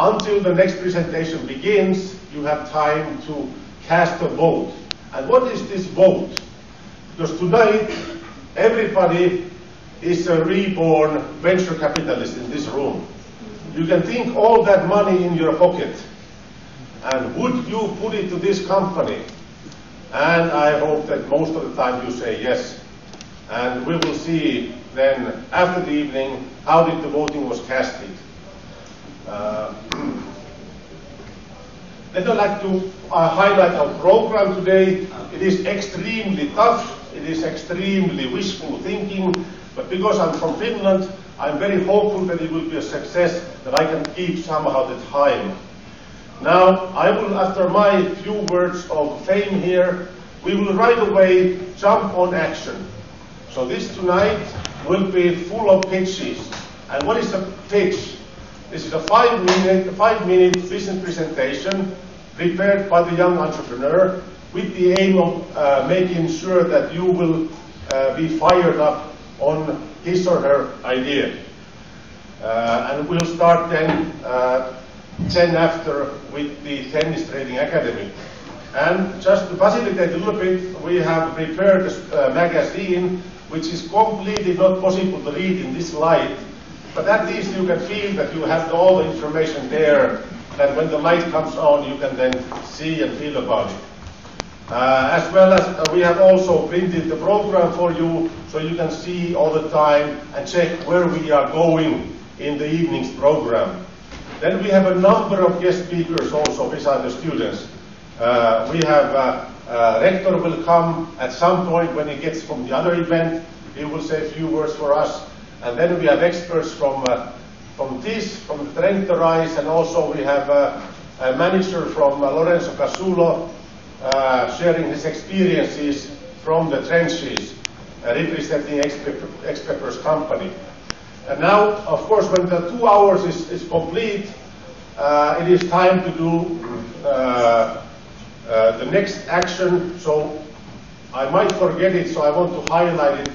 Until the next presentation begins, you have time to cast a vote. And what is this vote? Because tonight, everybody is a reborn venture capitalist in this room. You can think all that money in your pocket. And would you put it to this company? And I hope that most of the time you say yes. And we will see then, after the evening, how did the voting was casted. Then I'd like to highlight our program today. It is extremely tough, it is extremely wishful thinking, but because I'm from Finland, I'm very hopeful that it will be a success, that I can keep somehow the time. Now, I will, after my few words of fame here, we will right away jump on action. So this tonight will be full of pitches. And what is a pitch? This is a five-minute business presentation prepared by the young entrepreneur with the aim of making sure that you will be fired up on his or her idea. And we'll start then after with the Tennis Trading Academy. And just to facilitate a little bit, we have prepared a magazine which is completely not possible to read in this light. But at least you can feel that you have all the information there, that when the light comes on, you can then see and feel about it. As well as we have also printed the program for you, so you can see all the time and check where we are going in the evening's program. Then we have a number of guest speakers also beside the students. We have Rector will come at some point when he gets from the other event. He will say a few words for us. And then we have experts from TIS, from Trento RISE, and also we have a manager from Lorenzo Cassulo sharing his experiences from the trenches, representing XPeppers company. And now, of course, when the 2 hours is complete, it is time to do the next action. So I might forget it, so I want to highlight it,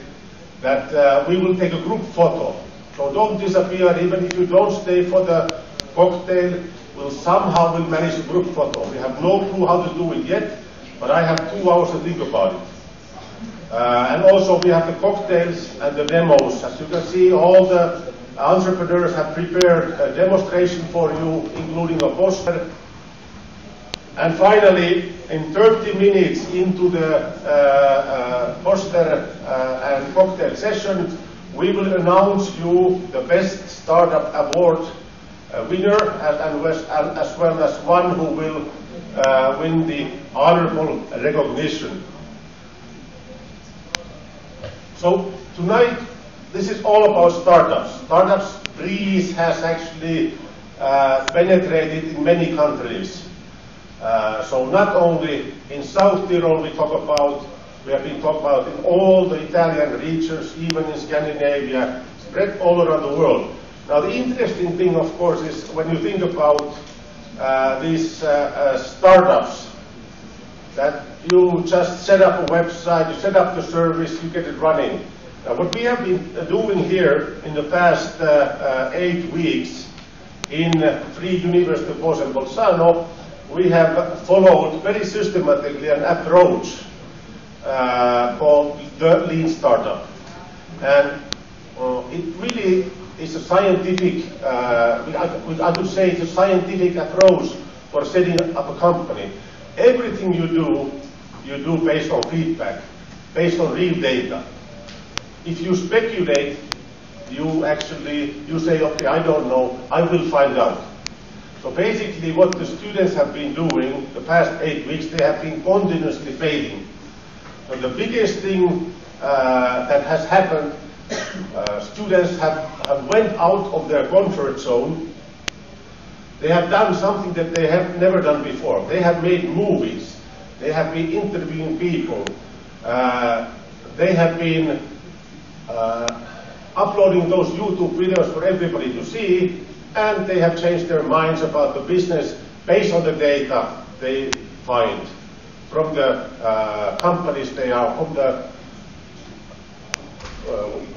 that we will take a group photo. So don't disappear, even if you don't stay for the cocktail, we'll somehow manage a group photo. We have no clue how to do it yet, but I have 2 hours to think about it. And also we have the cocktails and the demos. As you can see, all the entrepreneurs have prepared a demonstration for you, including a poster. And finally, in 30 minutes into the poster and cocktail session, we will announce you the best startup award winner, and as well as one who will win the honorable recognition. So tonight, this is all about startups. Startups Breeze has actually penetrated in many countries. So not only in South Tyrol we have been talking about in all the Italian regions, even in Scandinavia, spread all around the world. Now the interesting thing, of course, is when you think about these startups, that you just set up a website, you set up the service, you get it running. Now what we have been doing here in the past 8 weeks in Free University of Bozen-Bolzano, we have followed very systematically an approach called the Lean Startup. And it really is a scientific, I would say it's a scientific approach for setting up a company. Everything you do based on feedback, based on real data. If you speculate, you say, okay, I don't know, I will find out. So basically what the students have been doing the past 8 weeks, they have been continuously failing. So the biggest thing that has happened, students have went out of their comfort zone. They have done something that they have never done before. They have made movies. They have been interviewing people. They have been uploading those YouTube videos for everybody to see. And they have changed their minds about the business based on the data they find from the companies they are, from the,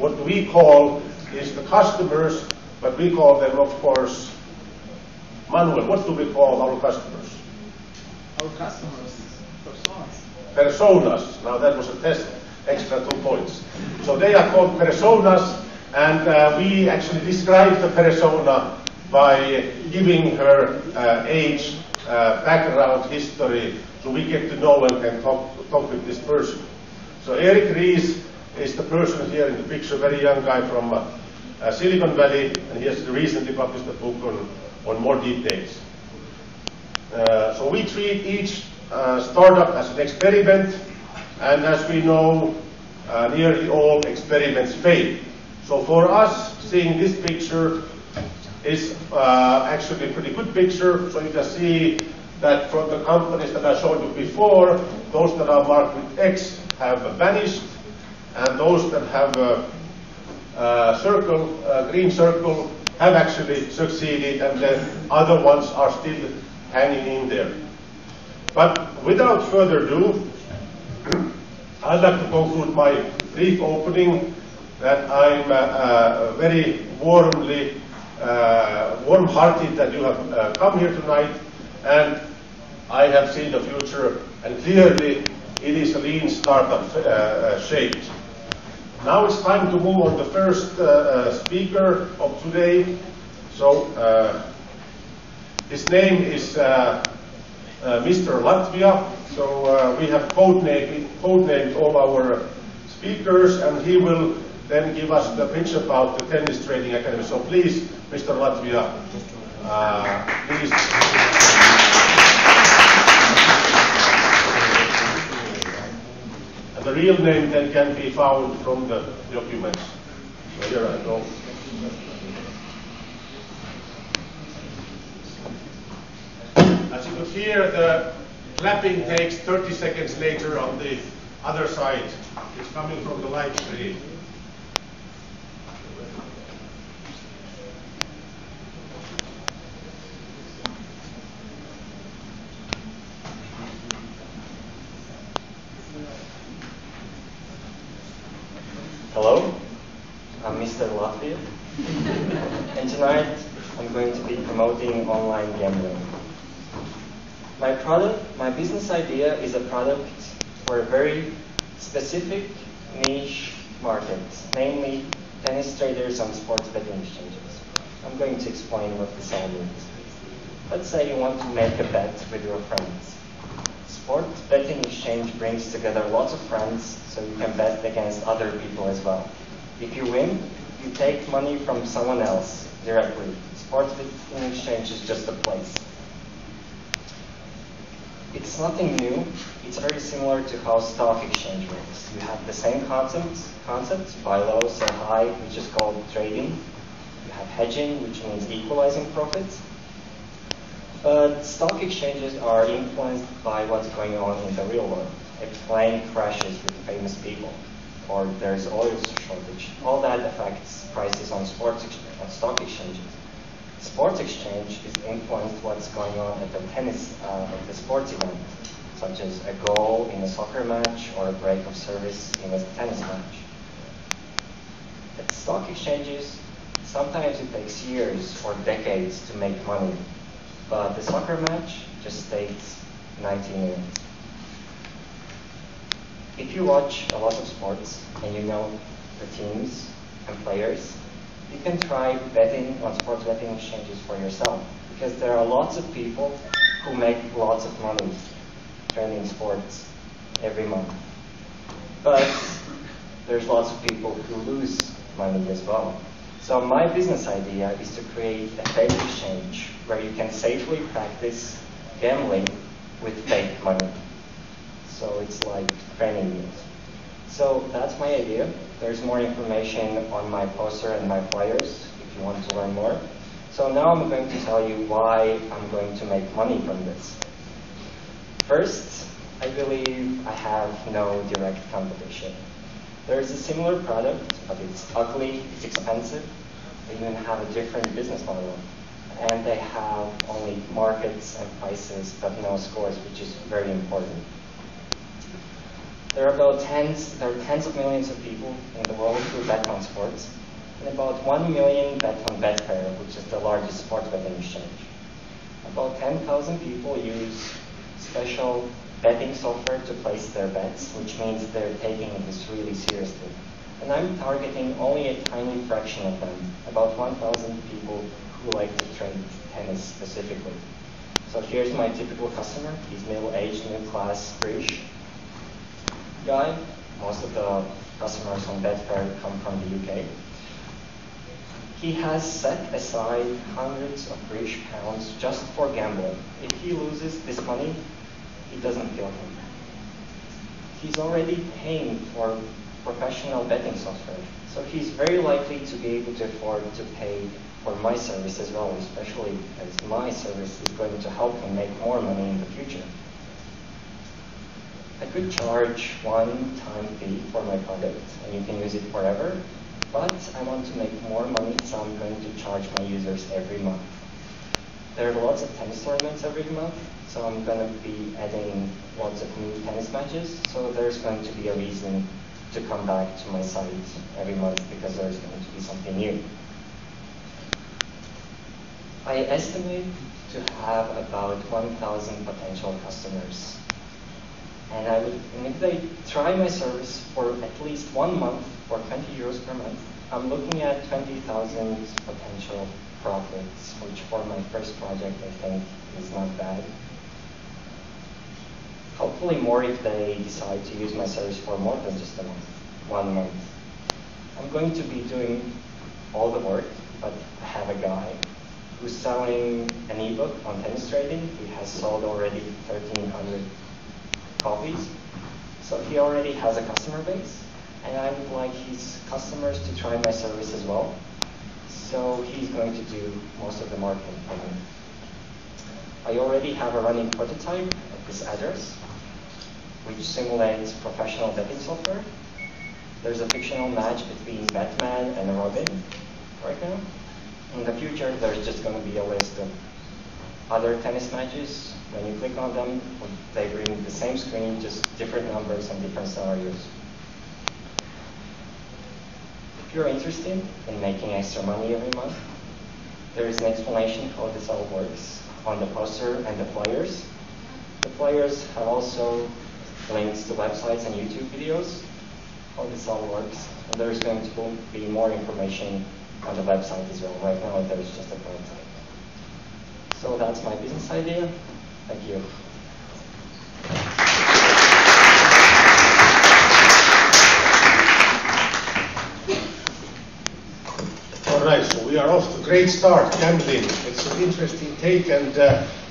what we call is the customers, but we call them, of course, Manuel, what do we call our customers? Our customers, personas. Personas. Now that was a test, extra 2 points. So they are called personas, and we actually describe the persona by giving her age, background, history, so we get to know and can talk with this person. So Eric Ries is the person here in the picture, very young guy from Silicon Valley, and he has recently published a book on more details. So we treat each startup as an experiment, and as we know, nearly all experiments fail. So for us, seeing this picture is actually a pretty good picture. So you can see that from the companies that I showed you before, those that are marked with X have vanished, and those that have green circle have actually succeeded, and then other ones are still hanging in there. But without further ado, I'd like to conclude my brief opening that I'm very warm-hearted that you have come here tonight, and I have seen the future, and clearly it is a lean startup shape. Now it's time to move on the first speaker of today. So his name is Mr. Latvia. So we have codenamed all our speakers, and he will then give us the pitch about the Tennis Trading Academy. So please, Mr. Latvia, The real name that can be found from the documents. So here I go. As you could hear, the clapping takes 30 seconds later on the other side. It's coming from the live stream. Hello, I'm Mr. Latvia, and tonight I'm going to be promoting online gambling. My business idea is a product for a very specific niche market, namely tennis traders on sports betting exchanges. I'm going to explain what this all means. Let's say you want to make a bet with your friends. Sports betting exchange brings together lots of friends, so you can bet against other people as well. If you win, you take money from someone else directly. Sports betting exchange is just a place. It's nothing new. It's very similar to how stock exchange works. You have the same concepts, buy low, sell high, which is called trading. You have hedging, which means equalizing profits. But stock exchanges are influenced by what's going on in the real world. A plane crashes with famous people, or there's oil shortage. All that affects prices on stock exchanges. Sports exchange is influenced what's going on at the sports event, such as a goal in a soccer match or a break of service in a tennis match. At stock exchanges, sometimes it takes years or decades to make money. But the soccer match just takes 19 minutes. If you watch a lot of sports and you know the teams and players, you can try betting on sports betting exchanges for yourself, because there are lots of people who make lots of money trading sports every month. But there's lots of people who lose money as well. So my business idea is to create a fake exchange where you can safely practice gambling with fake money. So it's like training wheels. So that's my idea. There's more information on my poster and my flyers if you want to learn more. So now I'm going to tell you why I'm going to make money from this. First, I believe I have no direct competition. There's a similar product, but it's ugly, it's expensive. They even have a different business model. And they have only markets and prices, but no scores, which is very important. There are tens of millions of people in the world who bet on sports, and about 1 million bet on Betfair, which is the largest sports betting exchange. about 10,000 people use special betting software to place their bets, which means they're taking this really seriously. And I'm targeting only a tiny fraction of them, about 1,000 people who like to trend tennis specifically. So here's my typical customer. He's middle-aged, middle-class, British guy. Most of the customers on Betfair come from the UK. He has set aside hundreds of British pounds just for gambling. If he loses this money, it doesn't kill him. He's already paying for professional betting software, so he's very likely to be able to afford to pay for my service as well, especially as my service is going to help him make more money in the future. I could charge one-time fee for my product, and you can use it forever, but I want to make more money, so I'm going to charge my users every month. There are lots of tennis tournaments every month, so I'm going to be adding lots of new tennis matches, so there's going to be a reason to come back to my site every month because there's going to be something new. I estimate to have about 1,000 potential customers. And if they try my service for at least 1 month for 20 euros per month, I'm looking at 20,000 potential profits, which for my first project I think is not bad. Hopefully more if they decide to use my service for more than just a month, 1 month. I'm going to be doing all the work, but I have a guy who's selling an ebook on tennis trading. He has sold already 1,300 copies. So he already has a customer base, and I would like his customers to try my service as well. So he's going to do most of the marketing for me. I already have a running prototype at this address, which simulates professional betting software. There's a fictional match between Batman and Robin right now. In the future, there's just going to be a list of other tennis matches. When you click on them, they bring the same screen, just different numbers and different scenarios. If you're interested in making extra money every month, there is an explanation how this all works on the poster and the flyers. The flyers have also links to websites and YouTube videos how this all works. And there's going to be more information on the website as well. Right now, there's just a prototype. So that's my business idea. Thank you. All right, so we are off to a great start, gambling. It's an interesting take, and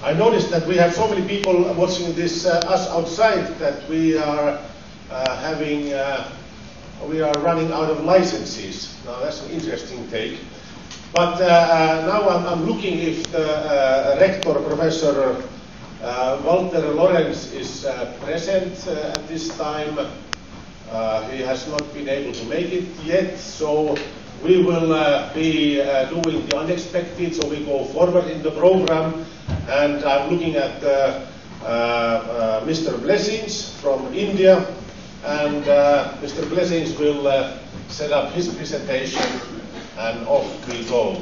I noticed that we have so many people watching this us outside that we are running out of licenses. Now that's an interesting take. But now I'm looking if the rector, Professor Walter Lorenz, is present at this time. He has not been able to make it yet, so we will be doing the unexpected, so we go forward in the program. And I'm looking at Mr. Blessings from India, and Mr. Blessings will set up his presentation. And off we go.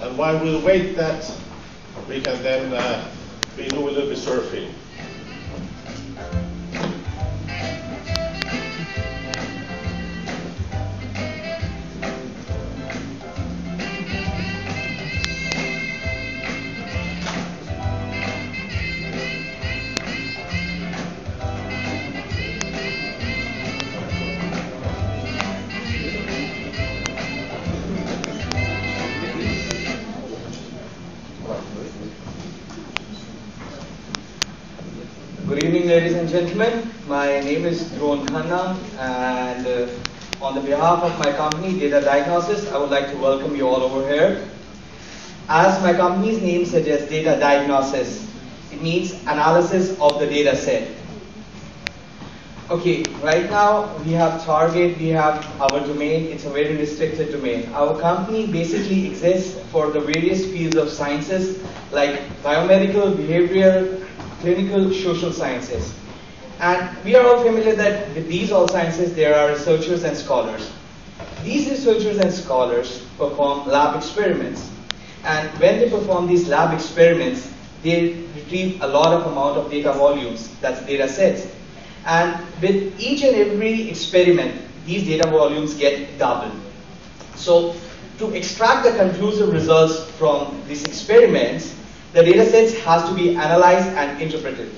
And while we wait that, we can then do a little bit surfing. Ladies and gentlemen, my name is Drone Khanna, and on the behalf of my company, Data Diagnosis, I would like to welcome you all over here. As my company's name suggests, Data Diagnosis, it means analysis of the data set. Okay, right now we have Target, we have our domain, it's a very restricted domain. Our company basically exists for the various fields of sciences like biomedical, behavioral, clinical, social sciences. And we are all familiar that with these all sciences, there are researchers and scholars. These researchers and scholars perform lab experiments. And when they perform these lab experiments, they retrieve a lot of amount of data volumes, that's data sets. And with each and every experiment, these data volumes get doubled. So to extract the conclusive results from these experiments, the data sets has to be analyzed and interpreted.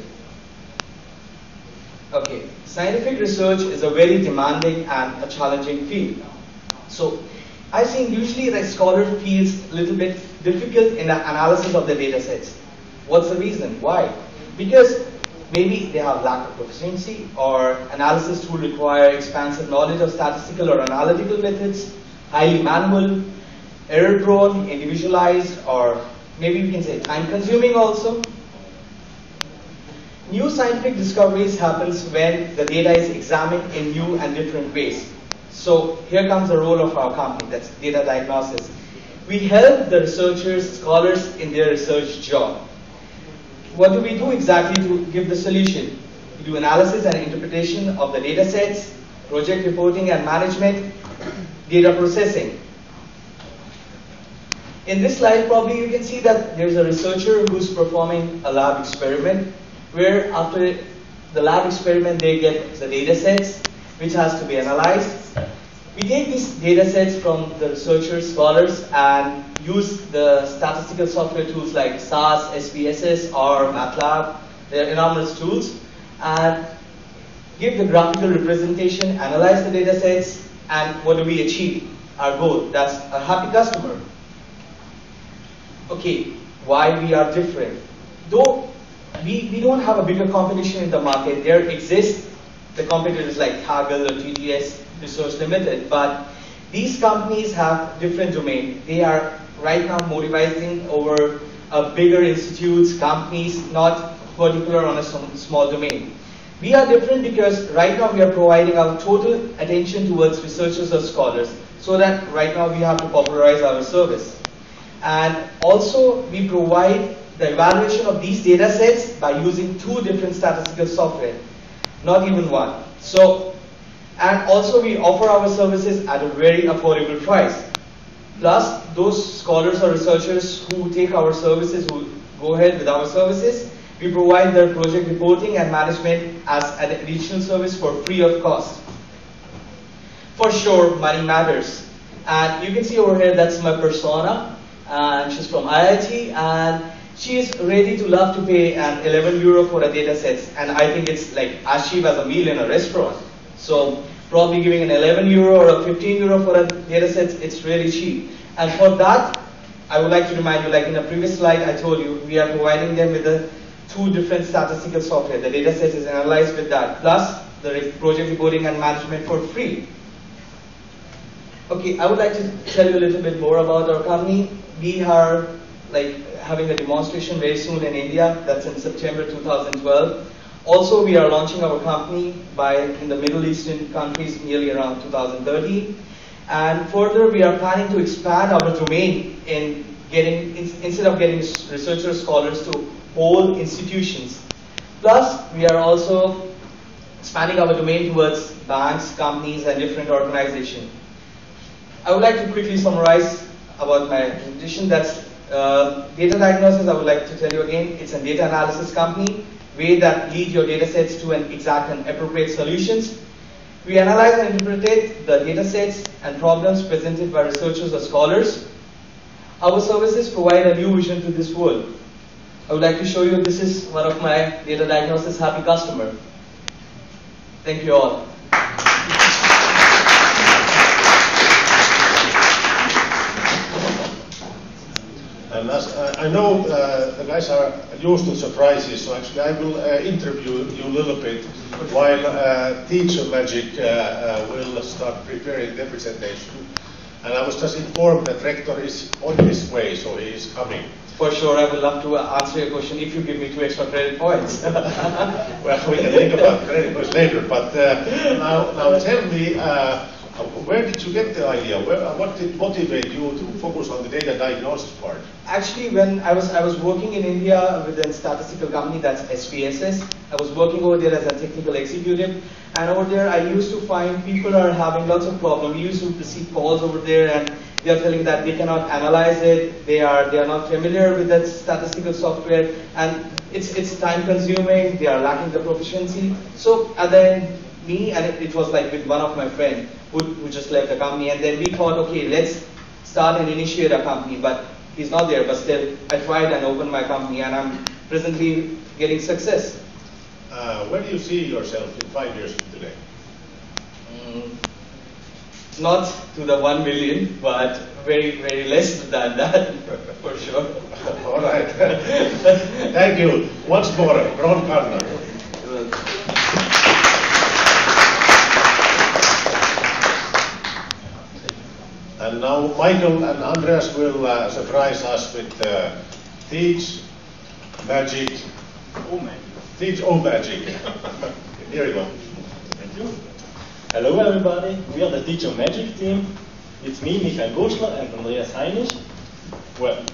Okay, scientific research is a very demanding and a challenging field. So I've seen usually that scholar feels a little bit difficult in the analysis of the data sets. What's the reason? Why? Because maybe they have lack of proficiency, or analysis would require expansive knowledge of statistical or analytical methods, highly manual, error-prone, individualized, or maybe we can say time-consuming also. New scientific discoveries happens when the data is examined in new and different ways. So here comes the role of our company, that's Data Diagnosis. We help the researchers, scholars in their research job. What do we do exactly to give the solution? We do analysis and interpretation of the data sets, project reporting and management, data processing. In this slide probably you can see that there's a researcher who's performing a lab experiment, where after the lab experiment they get the data sets which has to be analyzed. We take these data sets from the researchers, scholars, and use the statistical software tools like SAS, SPSS, or MATLAB. They are enormous tools, and give the graphical representation, analyze the data sets, and what do we achieve? Our goal, that's a happy customer. Okay, why we are different? Though we don't have a bigger competition in the market, there exists the competitors like Kaggle or TGS Research Limited, but these companies have different domain. They are right now mobilizing over bigger institutes, companies, not particular on a small domain. We are different because right now we are providing our total attention towards researchers or scholars, so that right now we have to popularize our service. And also we provide the evaluation of these data sets by using two different statistical software, not even one. So, and also we offer our services at a very affordable price. Plus, those scholars or researchers who take our services, who go ahead with our services, we provide their project reporting and management as an additional service for free of cost. For sure, money matters. And you can see over here, that's my persona. And she's from IIT, and she is ready to love to pay an 11 euro for a data set, and I think it's like as cheap as a meal in a restaurant. So probably giving an 11 euro or a 15 euro for a data set, it's really cheap. And for that, I would like to remind you, like in the previous slide I told you, we are providing them with the two different statistical software. The data set is analyzed with that, plus the project reporting and management for free. Okay, I would like to tell you a little bit more about our company. We are having a demonstration very soon in India, that's in September 2012. Also, we are launching our company in the Middle Eastern countries nearly around 2030. And further, we are planning to expand our domain in getting, instead of getting researchers, scholars, to whole institutions. Plus, we are also expanding our domain towards banks, companies, and different organizations. I would like to quickly summarize about my presentation. That's Data Diagnosis. I would like to tell you again, it's a data analysis company, way that leads your data sets to an exact and appropriate solutions. We analyze and interpret the data sets and problems presented by researchers or scholars. Our services provide a new vision to this world. I would like to show you, this is one of my Data Diagnosis happy customer. Thank you all. And as I know the guys are used to surprises, so actually I will interview you a little bit while TeachOMagic will start preparing the presentation. And I was just informed that Rector is on his way, so he is coming. For sure, I would love to answer your question if you give me 2 extra credit points. Well, we can think about credit points later, but now tell me, where did you get the idea? What did motivate you to focus on the data diagnosis part? Actually, when I was working in India with a statistical company, that's SPSS. I was working over there as a technical executive, and over there I used to find people are having lots of problems. We used to receive calls over there, and They are telling that we cannot analyze it. They are not familiar with that statistical software, and it's time consuming. They are lacking the proficiency. So and then me and it was like with one of my friends who just left the company, and then we thought, okay, let's start and initiate a company, but he's not there. But still, I tried and opened my company, and I'm presently getting success. Where do you see yourself in 5 years from today? Not to the 1 million, but very, very less than that, for sure. All right. Thank you. Once more, Ron Karner. And now Michael and Andreas will surprise us with TeachOMagic. TeachOMagic. Here you go. Thank you. Hello everybody, we are the TeachOMagic team. It's me, Michael Goschler, and Andreas Heinisch. Well,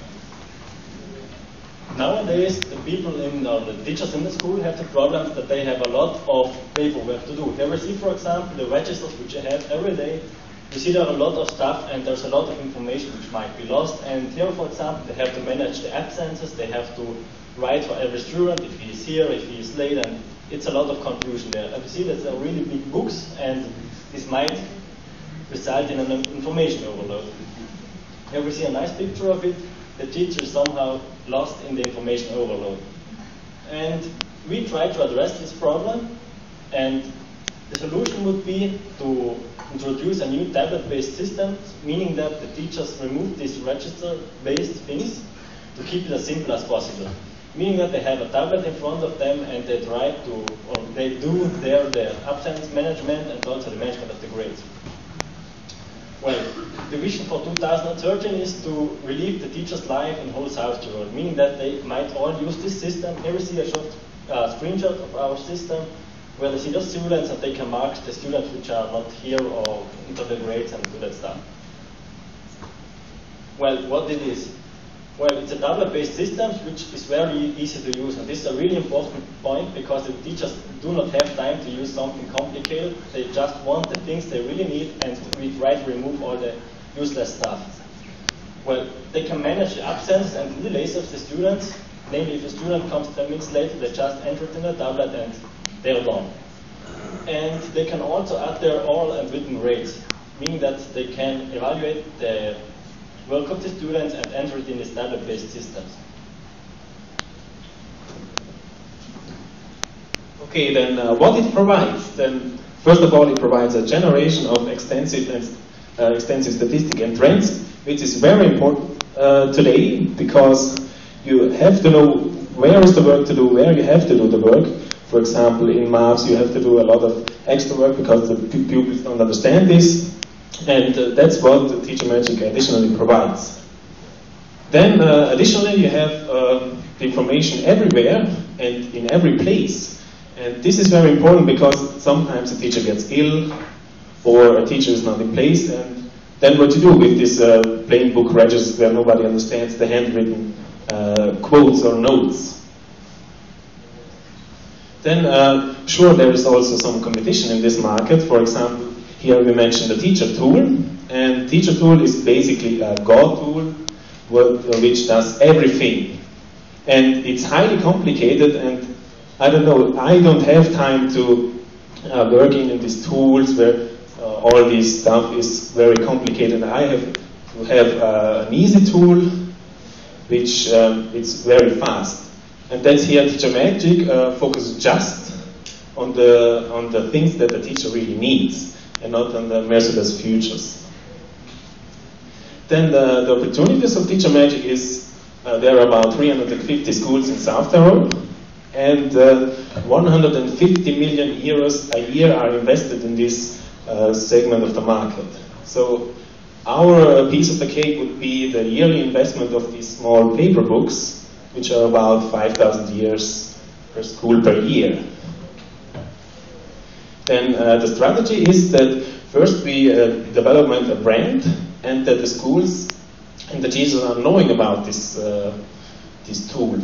nowadays the people the teachers in the school have the problems that they have a lot of paperwork to do. They receive, for example, the registers which you have every day. You see there are a lot of stuff and there's a lot of information which might be lost. And here, for example, they have to manage the absences, they have to write for every student, if he is here, if he is late, and it's a lot of confusion there. And you see that there are really big books, and this might result in an information overload. Here we see a nice picture of it. The teacher is somehow lost in the information overload. And we try to address this problem, and the solution would be to introduce a new tablet-based system, meaning that the teachers remove these register-based things to keep it as simple as possible. Meaning that they have a tablet in front of them and they try to, or they do their absence management and also the management of the grades. Well, the vision for 2013 is to relieve the teacher's life in whole South Tyrol, meaning that they might all use this system. Here we see a short screenshot of our system where they see the students and they can mark the students which are not here or into the grades and do that stuff. Well, what it is? Well, it's a tablet-based system which is very easy to use, and this is a really important point because the teachers do not have time to use something complicated. They just want the things they really need, and we try to remove all the useless stuff. Well, they can manage the absences and the delays of the students. Namely, if a student comes 10 minutes later, they just enter it in the tablet and they're done. And they can also add their oral and written grades, meaning that they can evaluate the work of the students and enter it in the tablet-based systems. Okay, then what it provides? Then, first of all, it provides a generation of extensive statistics and trends, which is very important today because you have to know where is the work to do, where you have to do the work. For example, in maths, you have to do a lot of extra work because the pupils don't understand this. And that's what the TeachOMagic additionally provides. Then additionally you have the information everywhere and in every place. And this is very important because sometimes a teacher gets ill or a teacher is not in place. And then what you do with this plain book registers where nobody understands the handwritten quotes or notes. Then sure, there is also some competition in this market. For example, here we mentioned the teacher tool, and teacher tool is basically a God tool which does everything. And it's highly complicated, and I don't know, I don't have time to work in these tools where all this stuff is very complicated. I have to have an easy tool which it's very fast. And that's here TeachOMagic focuses just on the things that the teacher really needs, and not on the merciless futures. Then the opportunities of TeachOMagic is there are about 350 schools in South Tyrol, and 150 million euros a year are invested in this segment of the market. So our piece of the cake would be the yearly investment of these small paper books, which are about 5,000 euros per school per year. Then the strategy is that first we develop a brand, and that the schools and the teachers are knowing about this tool.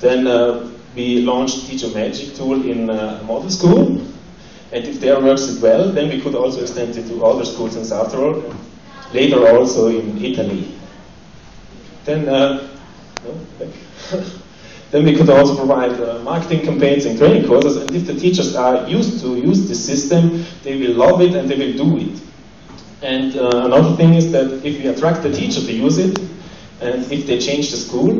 Then we launched TeachOMagic tool in model school, and if there works it well, then we could also extend it to other schools in South Tyrol. later also in Italy. Then, then we could also provide marketing campaigns and training courses, and if the teachers are used to use this system, they will love it and they will do it. And another thing is that if we attract the teacher to use it, and if they change the school,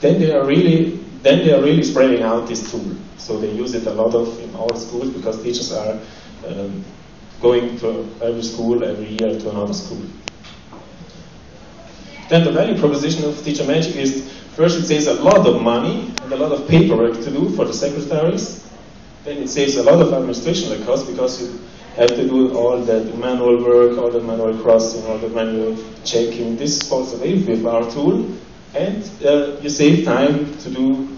then they are really spreading out this tool. So they use it a lot of in our schools because teachers are going to every school every year to another school. Then the value proposition of TeachOMagic is, first it saves a lot of money and a lot of paperwork to do for the secretaries. Then it saves a lot of administrational costs because you have to do all that manual work, all the manual crossing, all the manual checking. This falls away with our tool. And you save time to do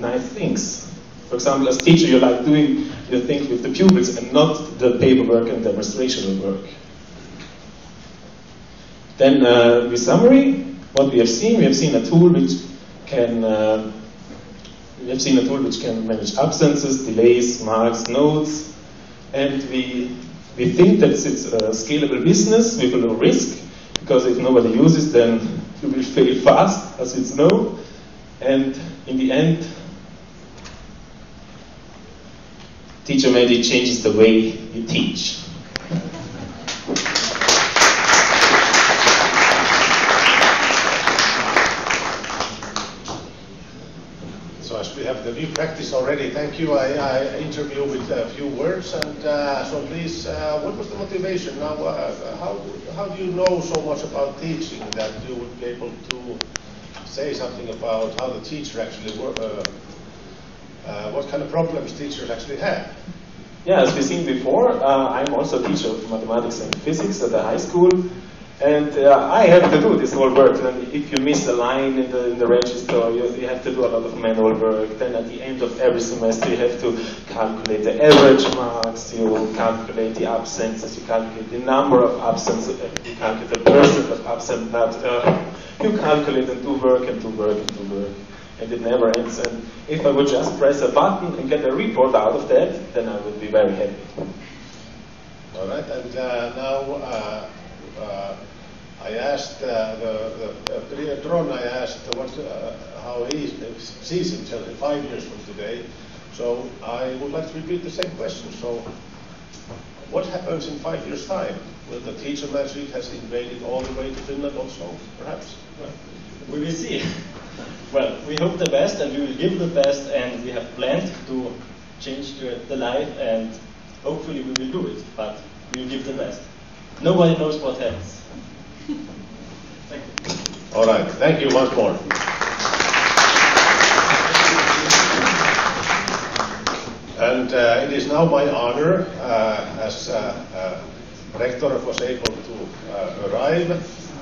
nice things. For example, as a teacher, you like doing your things with the pupils and not the paperwork and demonstrational work. Then, in summary, what we have seen a tool which can manage absences, delays, marks, notes, and we think that it's a scalable business with a low risk, because if nobody uses, then you will fail fast, as it's known. And in the end, TeachOMagic changes the way you teach. So as we have the new practice already, thank you. I interview with a few words, and so please, what was the motivation? Now, how do you know so much about teaching that you would be able to say something about how the teacher actually works, what kind of problems teachers actually have? Yeah, as we've seen before, I'm also a teacher of mathematics and physics at the high school, and I have to do this whole work. And if you miss a line in the register, you have to do a lot of manual work. Then at the end of every semester, you have to calculate the average marks, you calculate the absences, you calculate the number of absences, you calculate the percent of absent, you calculate and do work and do work and do work. And it never ends. And if I would just press a button and get a report out of that, then I would be very happy. All right, and now I asked Dron. I asked how he sees himself in 5 years from today. So I would like to repeat the same question. So, what happens in 5 years' time? Will the TeachOMagic has invaded all the way to Finland also? Perhaps. Well, we will see. Well, we hope the best, and we will give the best, and we have planned to change the life, and hopefully we will do it. But we will give the best. Nobody knows what happens. Thank you. All right. Thank you once more. And it is now my honor, as rector was able to arrive,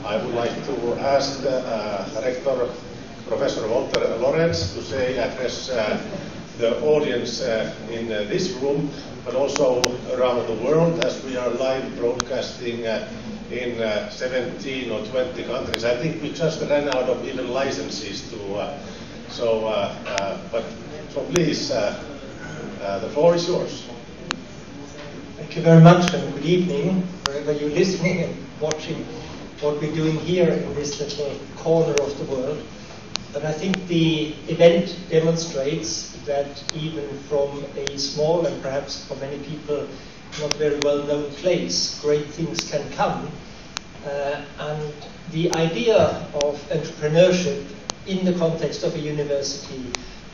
I would like to ask the rector, Professor Walter Lorenz, to say, address the audience in this room, but also around the world, as we are live broadcasting in 17 or 20 countries. I think we just ran out of even licenses to, so please, the floor is yours. Thank you very much, and good evening, wherever you're listening and watching what we're doing here in this little corner of the world. And I think the event demonstrates that even from a small and perhaps for many people not very well known place, great things can come. And the idea of entrepreneurship in the context of a university,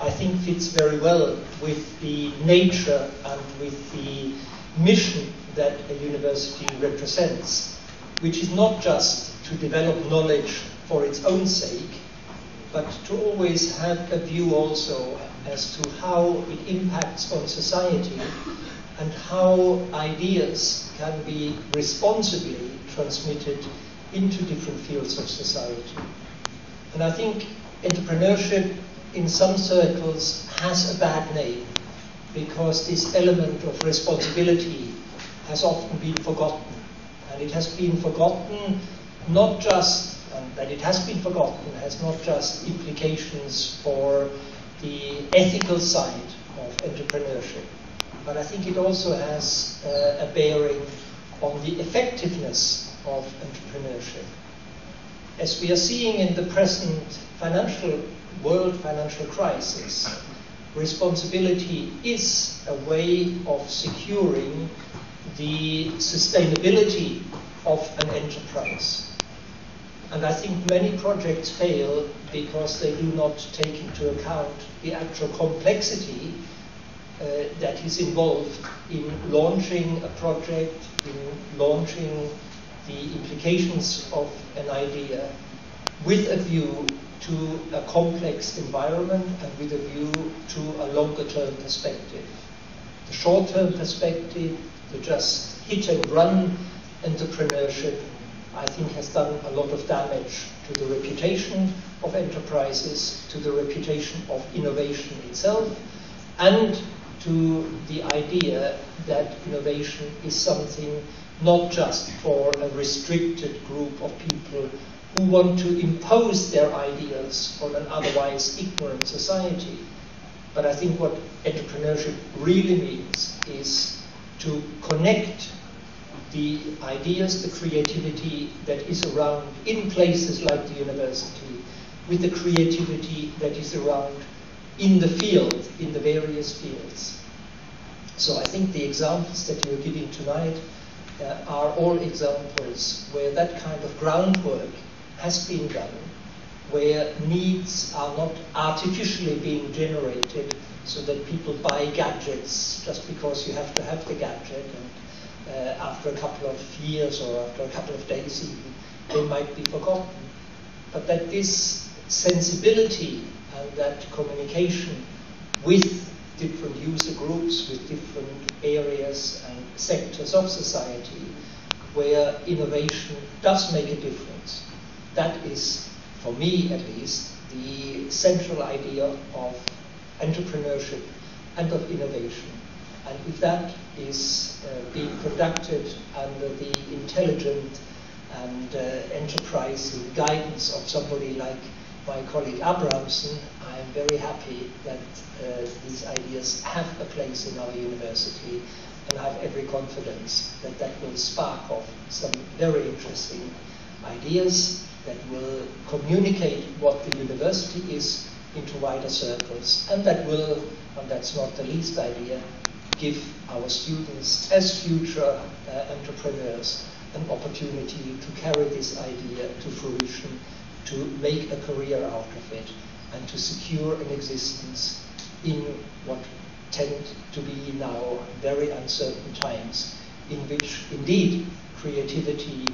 I think, fits very well with the nature and with the mission that a university represents, which is not just to develop knowledge for its own sake, but to always have a view also as to how it impacts on society and how ideas can be responsibly transmitted into different fields of society. And I think entrepreneurship in some circles has a bad name because this element of responsibility has often been forgotten. And it has been forgotten not just that it has been forgotten has not just implications for the ethical side of entrepreneurship, but I think it also has a bearing on the effectiveness of entrepreneurship. As we are seeing in the present financial crisis, responsibility is a way of securing the sustainability of an enterprise. And I think many projects fail because they do not take into account the actual complexity that is involved in launching a project, in launching the implications of an idea with a view to a complex environment and with a view to a longer-term perspective. The short-term perspective, the just hit-and-run entrepreneurship, I think has done a lot of damage to the reputation of enterprises, to the reputation of innovation itself, and to the idea that innovation is something not just for a restricted group of people who want to impose their ideas on an otherwise ignorant society. But I think what entrepreneurship really means is to connect the ideas, the creativity that is around in places like the university, with the creativity that is around in the field, in the various fields. So I think the examples that you're giving tonight are all examples where that kind of groundwork has been done, where needs are not artificially being generated so that people buy gadgets just because you have to have the gadget, and after a couple of years or after a couple of days even, they might be forgotten. But that this sensibility and that communication with different user groups, with different areas and sectors of society where innovation does make a difference, that is, for me at least, the central idea of entrepreneurship and of innovation. And if that is being conducted under the intelligent and enterprising guidance of somebody like my colleague Abramson, I am very happy that these ideas have a place in our university, and I have every confidence that that will spark off some very interesting ideas that will communicate what the university is into wider circles, and that will, and that's not the least idea, give our students as future entrepreneurs an opportunity to carry this idea to fruition, to make a career out of it, and to secure an existence in what tend to be now very uncertain times, in which indeed creativity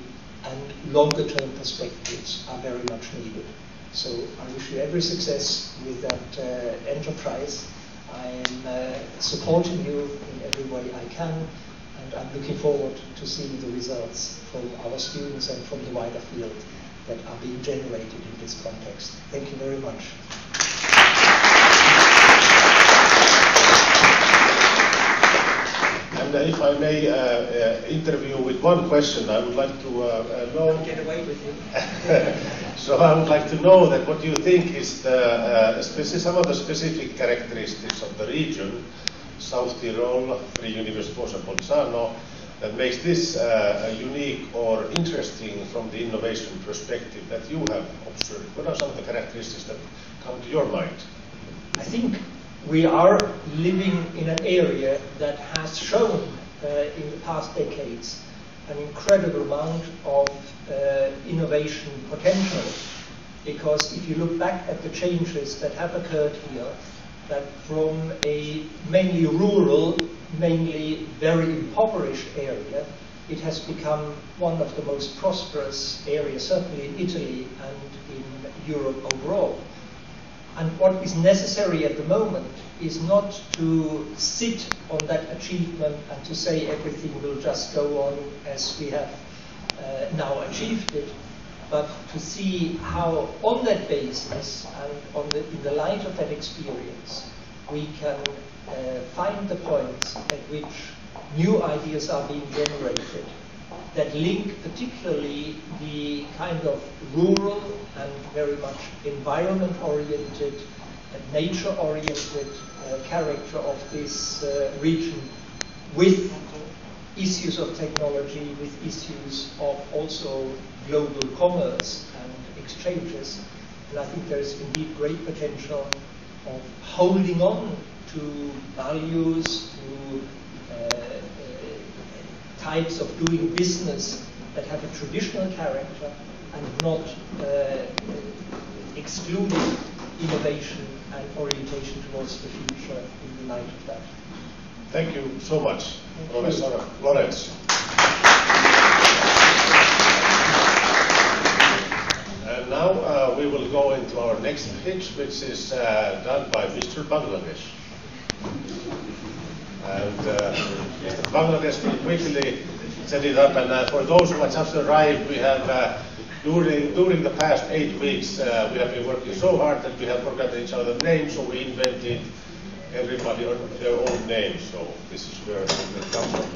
and longer-term perspectives are very much needed. So I wish you every success with that enterprise. I am supporting you in every way I can, and I'm looking forward to seeing the results from our students and from the wider field that are being generated in this context. Thank you very much. And if I may interview with one question, I would like to know... Don't get away with it. So I would like to know that what you think is the, some of the specific characteristics of the region, South Tyrol, Free University of Bozen-Bolzano, that makes this unique or interesting from the innovation perspective that you have observed. What are some of the characteristics that come to your mind? I think we are living in an area that has shown in the past decades an incredible amount of innovation potential, because if you look back at the changes that have occurred here, that from a mainly rural, mainly very impoverished area, it has become one of the most prosperous areas, certainly in Italy and in Europe overall. And what is necessary at the moment is not to sit on that achievement and to say everything will just go on as we have now achieved it, but to see how on that basis and on the, in the light of that experience, we can find the points at which new ideas are being generated that link particularly the kind of rural and very much environment-oriented and nature-oriented character of this region with issues of technology with issues of also global commerce and exchanges. And I think there is indeed great potential of holding on to values, to types of doing business that have a traditional character and not excluding innovation and orientation towards the future in the light of that. Thank you so much, Professor Lorenzo. And now we will go into our next pitch, which is done by Mr. Bangladesh. And Mr. Bangladesh will quickly set it up. And for those who have just arrived, we have, during the past 8 weeks, we have been working so hard that we have forgotten each other's names, so we invented everybody on their own name. So this is where it comes from.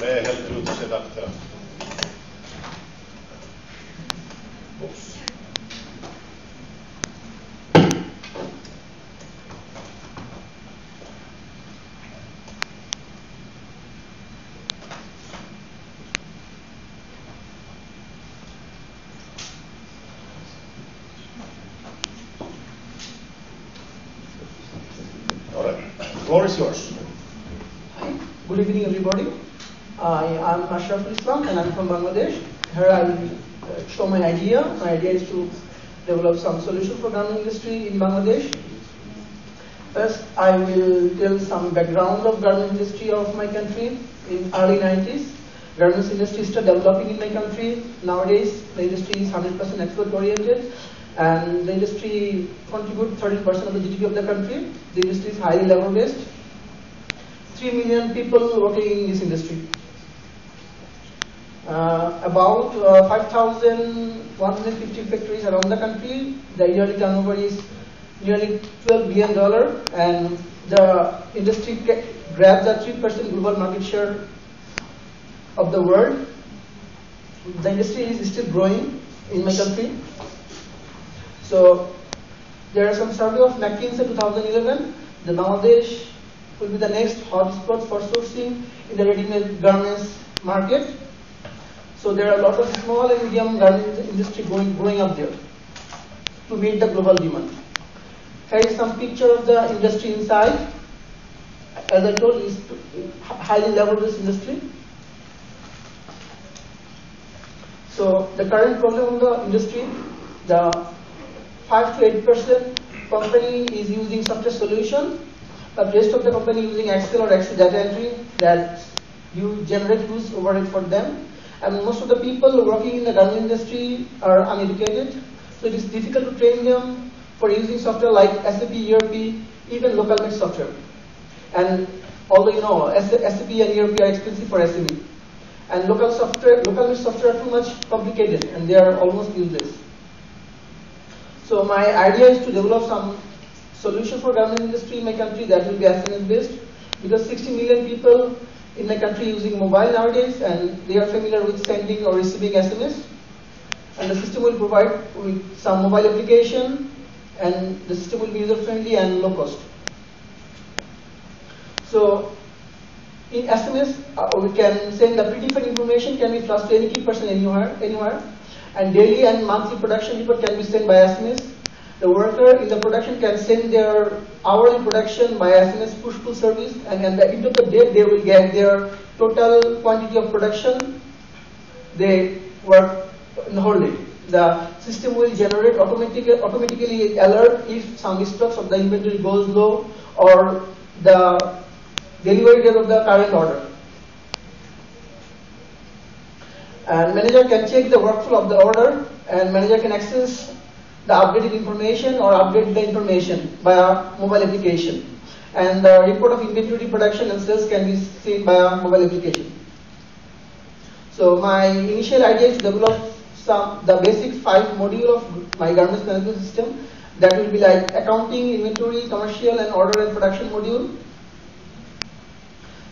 May I help you to set up the... Oops. Good evening, everybody. I am Ashraful Islam and I'm from Bangladesh. Here I will show my idea. My idea is to develop some solution for gambling industry in Bangladesh. First, I will tell some background of gambling industry of my country. In early 90s, gambling industry started developing in my country. Nowadays, the industry is 100% export oriented. And the industry contributes 30% of the GDP of the country. The industry is highly labor-based. 3 million people working in this industry. About 5,150 factories around the country. The yearly turnover is nearly $12 billion, and the industry grabs a 3% global market share of the world. The industry is still growing in my country. So there are some survey of McKinsey 2011. The Bangladesh will be the next hotspot for sourcing in the ready-made garments market. So there are a lot of small and medium garment industry growing up there to meet the global demand. Here is some picture of the industry inside. As I told, it's highly labor-based industry. So the current problem of the industry, the 5 to 8% company is using software solution, but rest of the company using Excel or Excel data entry that you generate huge overhead for them. And most of the people working in the gambling industry are uneducated, so it is difficult to train them for using software like SAP, ERP, even local made software. And although you know SAP and ERP are expensive for SME, and local made software are too much complicated and they are almost useless. So my idea is to develop some solution for gambling industry in my country that will be SMS based, because 60 million people in my country using mobile nowadays, and they are familiar with sending or receiving SMS, and the system will provide with some mobile application, and the system will be user friendly and low cost. So in SMS we can send the predefined information can be flashed to any key person anywhere. And daily and monthly production report can be sent by SMS. The worker in the production can send their hourly production by SMS push-pull service, and at the end of the day they will get their total quantity of production they work in the whole day. The system will generate automatically alert if some stocks of the inventory goes low or the delivery date of the current order. And manager can check the workflow of the order, and manager can access the updated information or update the information via mobile application. And the report of inventory production and sales can be seen via mobile application. So my initial idea is to develop the basic 5 module of my garments management system that will be like accounting, inventory, commercial and order and production module.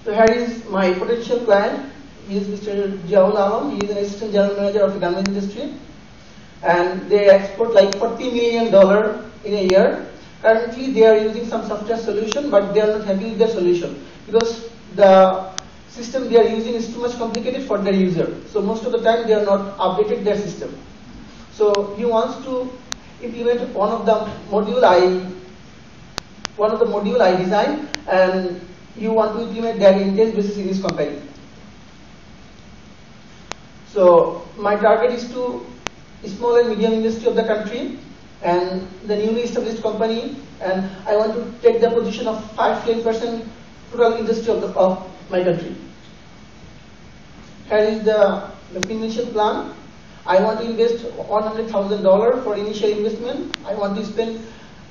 So here is my potential client. He is Mr. Jiaul Alam. He is an assistant general manager of the gambling industry, and they export like $40 million in a year. Currently, they are using some software solution, but they are not happy with their solution because the system they are using is too much complicated for their user. So most of the time they are not updated their system. So he wants to implement one of the module I designed, and you want to implement that in test basis series comparison. So my target is to small and medium industry of the country and the newly established company, and I want to take the position of 5% to 10% total industry of my country. Here is the financial plan. I want to invest $100,000 for initial investment. I want to spend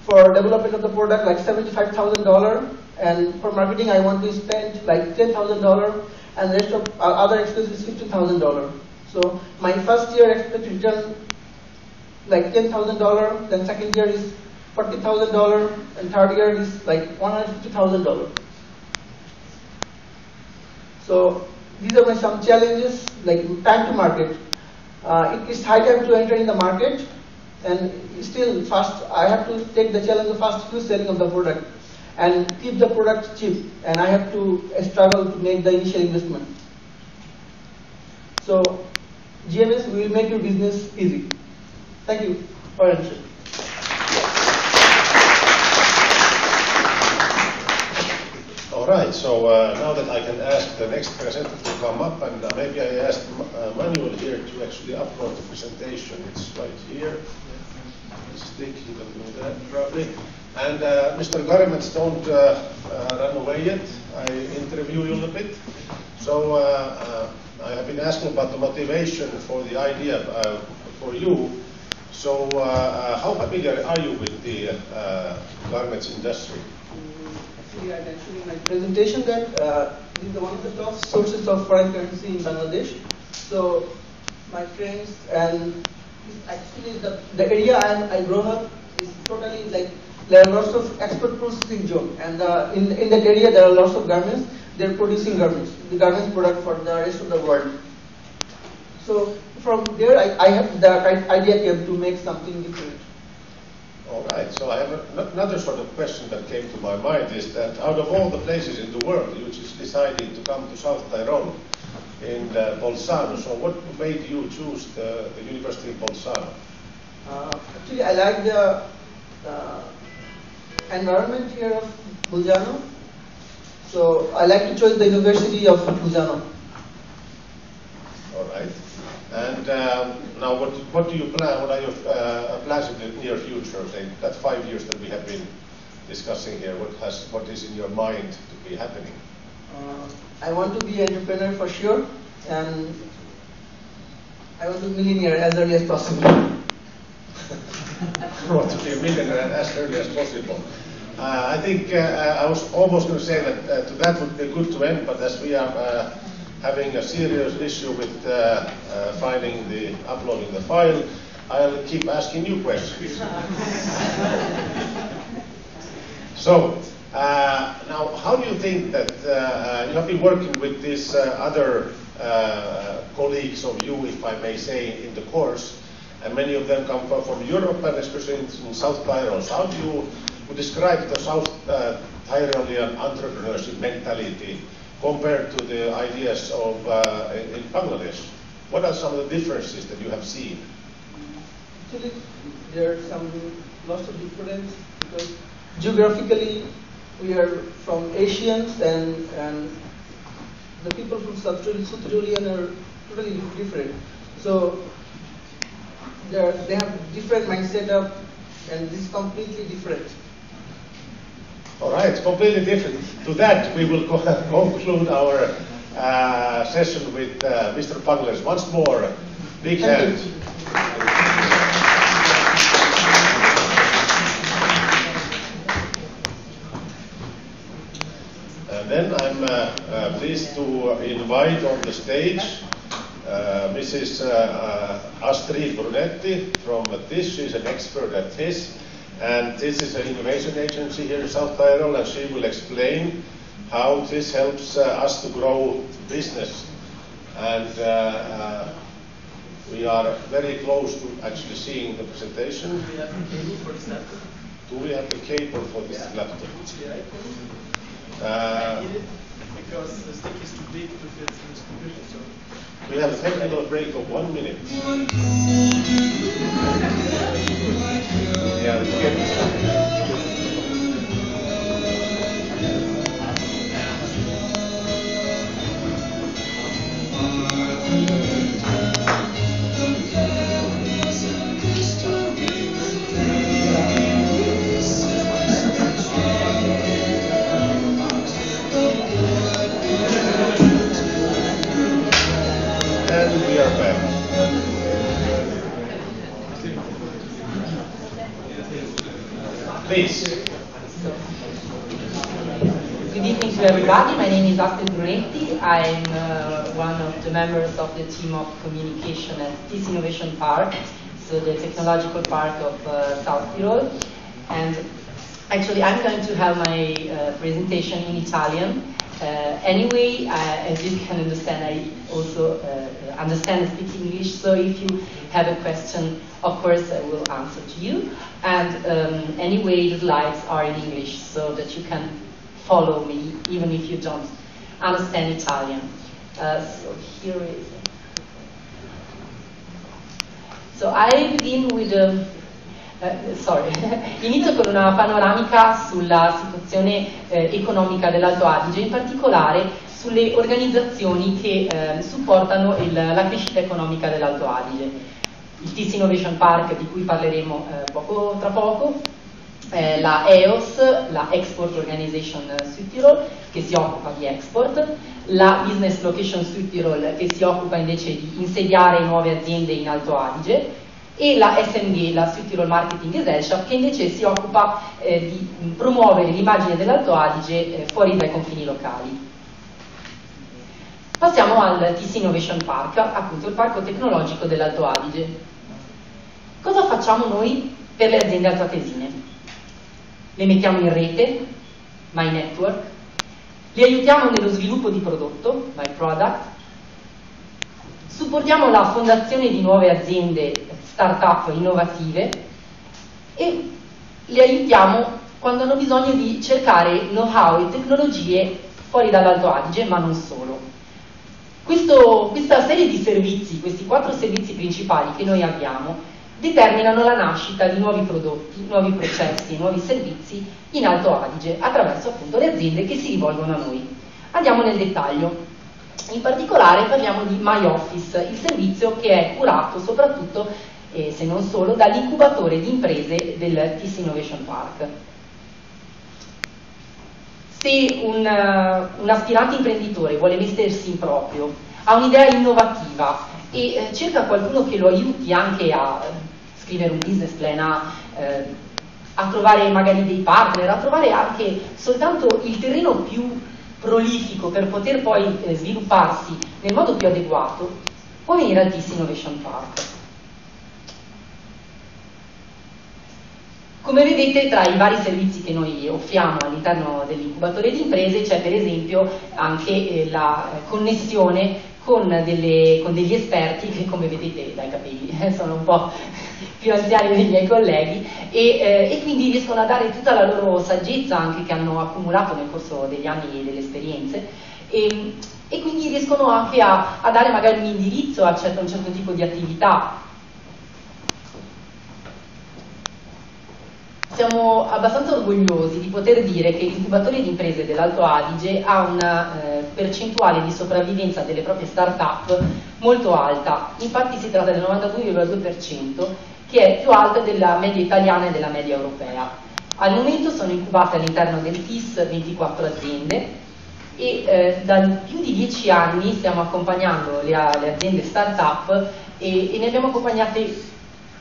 for development of the product like $75,000, and for marketing I want to spend like $10,000, and the rest of other expenses $15,000. So my first year expected return like $10,000, then second year is $40,000, and third year is like $150,000. So these are my some challenges, like time to market. It is high time to enter in the market, and still first I have to take the challenge of fast few selling of the product and keep the product cheap, and I have to struggle to make the initial investment. So GMS will make your business easy. Thank you for attention. All right, so now that I can ask the next presenter to come up, and maybe I ask Manuel here to actually upload the presentation. It's right here. Let's think he will do that probably. And Mr. Garments, don't run away yet. I interview you a little bit. So I have been asking about the motivation for the idea for you. So how familiar are you with the garments industry? I mentioned in my presentation that this is one of the top sources of foreign currency in Bangladesh. So my friends, and actually the area I grew up is totally like, there are lots of export processing zone, and in that area there are lots of garments. They're producing garments, the garments product for the rest of the world. So from there I have the idea came to make something different. All right, so I have another sort of question that came to my mind is that out of all the places in the world, you just decided to come to South Tyrol in Bolzano. So what made you choose the University of Bolzano? Actually, I like the environment here of Bolzano. So I like to choose the University of Bolzano. All right. And now, what do you plan? What are your plans in the near future? That 5 years that we have been discussing here, what is in your mind to be happening? I want to be an entrepreneur for sure, and I want to be a millionaire as early as possible. I want to be a millionaire as early as possible. I think I was almost going to say that that would be good to end, but as we are having a serious issue with finding the uploading the file, I'll keep asking you questions. So now, how do you think that you have been working with these other colleagues of you, if I may say, in the course, and many of them come from Europe and especially in South Tyrol. How do you describe the South Tyrolean entrepreneurship mentality compared to the ideas of in Bangladesh? What are some of the differences that you have seen? Actually, there are some lots of differences because geographically we are from Asians, and the people from South Tyrolean are totally different. So they have different mindset up, and this is completely different. All right, completely different. To that, we will conclude our session with Mr. Pangles. Once more, big hand. And then I'm pleased to invite on the stage Mrs. Astrid Brunetti from TIS. She's an expert at TIS. And TIS is an innovation agency here in South Tyrol, and she will explain how TIS helps us to grow business. And we are very close to actually seeing the presentation. Do we have the cable for this laptop? Edit it because the stick is too big to fit in this computer. So we have a technical break of 1 minute. Yeah, let's get this started. Please. Good evening to everybody. My name is Astrid Brunetti. I'm one of the members of the team of communication at TIS Innovation Park, so the technological park of South Tyrol. And actually, I'm going to have my presentation in Italian. Anyway, as you can understand, I also understand and speak English, so if you have a question, of course, I will answer to you. And anyway, the slides are in English, so that you can follow me, even if you don't understand Italian. So here is... So I begin with a... Inizio con una panoramica sulla situazione economica dell'Alto Adige, in particolare sulle organizzazioni che supportano la crescita economica dell'Alto Adige. Il TIS Innovation Park, di cui parleremo tra poco, la EOS, la Export Organization Sud Tirol, che si occupa di export, la Business Location Sud Tirol, che si occupa invece di insediare nuove aziende in Alto Adige, e la SMG, la Sud Tirol Marketing Gesellschaft, che invece si occupa di promuovere l'immagine dell'Alto Adige fuori dai confini locali. Passiamo al TIS Innovation Park, appunto il parco tecnologico dell'Alto Adige. Cosa facciamo noi per le aziende altoatesine? Le mettiamo in rete, My Network, le aiutiamo nello sviluppo di prodotto, My Product, supportiamo la fondazione di nuove aziende start-up innovative e le aiutiamo quando hanno bisogno di cercare know-how e tecnologie fuori dall'Alto Adige, ma non solo. Questa serie di servizi, questi 4 servizi principali che noi abbiamo, determinano la nascita di nuovi prodotti, nuovi processi, nuovi servizi in Alto Adige attraverso appunto le aziende che si rivolgono a noi. Andiamo nel dettaglio. In particolare parliamo di My Office, il servizio che è curato soprattutto se non solo, dall'incubatore di imprese del TIS Innovation Park. Se un aspirante imprenditore vuole mettersi in proprio, ha un'idea innovativa e cerca qualcuno che lo aiuti anche a scrivere un business plan, a trovare magari dei partner, a trovare anche soltanto il terreno più prolifico per poter poi svilupparsi nel modo più adeguato, può venire al TIS Innovation Park. Come vedete, tra i vari servizi che noi offriamo all'interno dell'incubatore di imprese c'è per esempio anche la connessione con degli esperti che, come vedete dai capelli, sono un po' più anziani dei miei colleghi e quindi riescono a dare tutta la loro saggezza anche che hanno accumulato nel corso degli anni e delle esperienze e quindi riescono anche a dare magari un indirizzo a un certo tipo di attività. Siamo abbastanza orgogliosi di poter dire che l'incubatore di imprese dell'Alto Adige ha una percentuale di sopravvivenza delle proprie start-up molto alta, infatti si tratta del 92,2%, che è più alta della media italiana e della media europea. Al momento sono incubate all'interno del TIS 24 aziende e da più di 10 anni stiamo accompagnando le aziende start-up e ne abbiamo accompagnate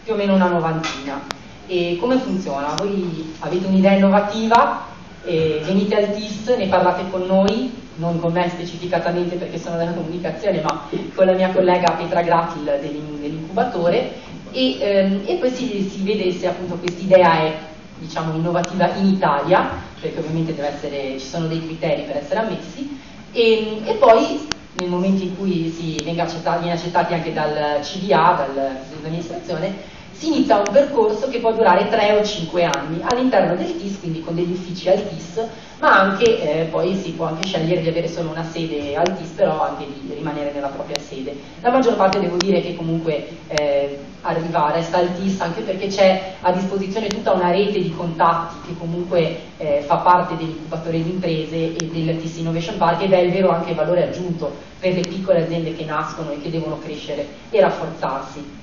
più o meno una novantina. E come funziona? Voi avete un'idea innovativa, venite al TIS, ne parlate con noi, non con me specificatamente perché sono della comunicazione, ma con la mia collega Petra Gratl dell'incubatore e poi si vede se appunto quest'idea è, diciamo, innovativa in Italia, perché ovviamente deve essere, ci sono dei criteri per essere ammessi, e poi nel momento in cui viene accettati anche dal CDA, dall'amministrazione, si inizia un percorso che può durare 3 o 5 anni all'interno del TIS, quindi con degli uffici al TIS, ma anche poi si può anche scegliere di avere solo una sede al TIS, però anche di rimanere nella propria sede. La maggior parte devo dire che comunque resta al TIS, anche perché c'è a disposizione tutta una rete di contatti che comunque fa parte dell'incubatore di imprese e del TIS Innovation Park, ed è il vero anche valore aggiunto per le piccole aziende che nascono e che devono crescere e rafforzarsi.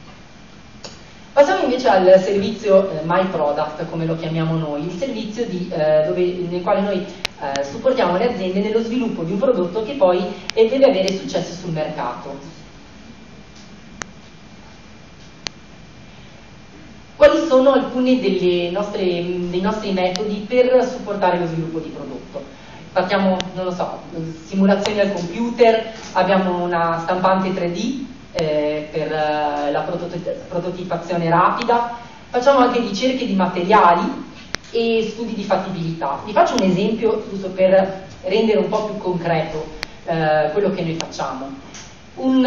Passiamo invece al servizio My Product, come lo chiamiamo noi, il servizio nel quale noi supportiamo le aziende nello sviluppo di un prodotto che poi deve avere successo sul mercato. Quali sono alcuni dei nostri metodi per supportare lo sviluppo di prodotto? Partiamo, non lo so, simulazioni al computer, abbiamo una stampante 3D per la prototipazione rapida, facciamo anche ricerche di materiali e studi di fattibilità. Vi faccio un esempio giusto per rendere un po' più concreto quello che noi facciamo. Un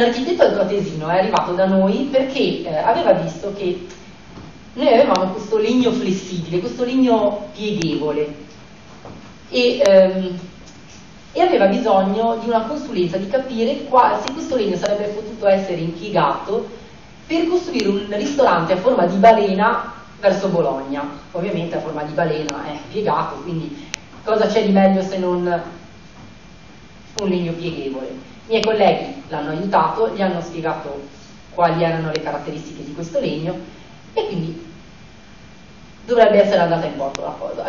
architetto del Trotesino è arrivato da noi perché aveva visto che noi avevamo questo legno flessibile, questo legno pieghevole, e aveva bisogno di una consulenza, di capire se questo legno sarebbe potuto essere impiegato per costruire un ristorante a forma di balena verso Bologna. Ovviamente a forma di balena è piegato, quindi cosa c'è di meglio se non un legno pieghevole? I miei colleghi l'hanno aiutato, gli hanno spiegato quali erano le caratteristiche di questo legno, e quindi dovrebbe essere andata in porto la cosa.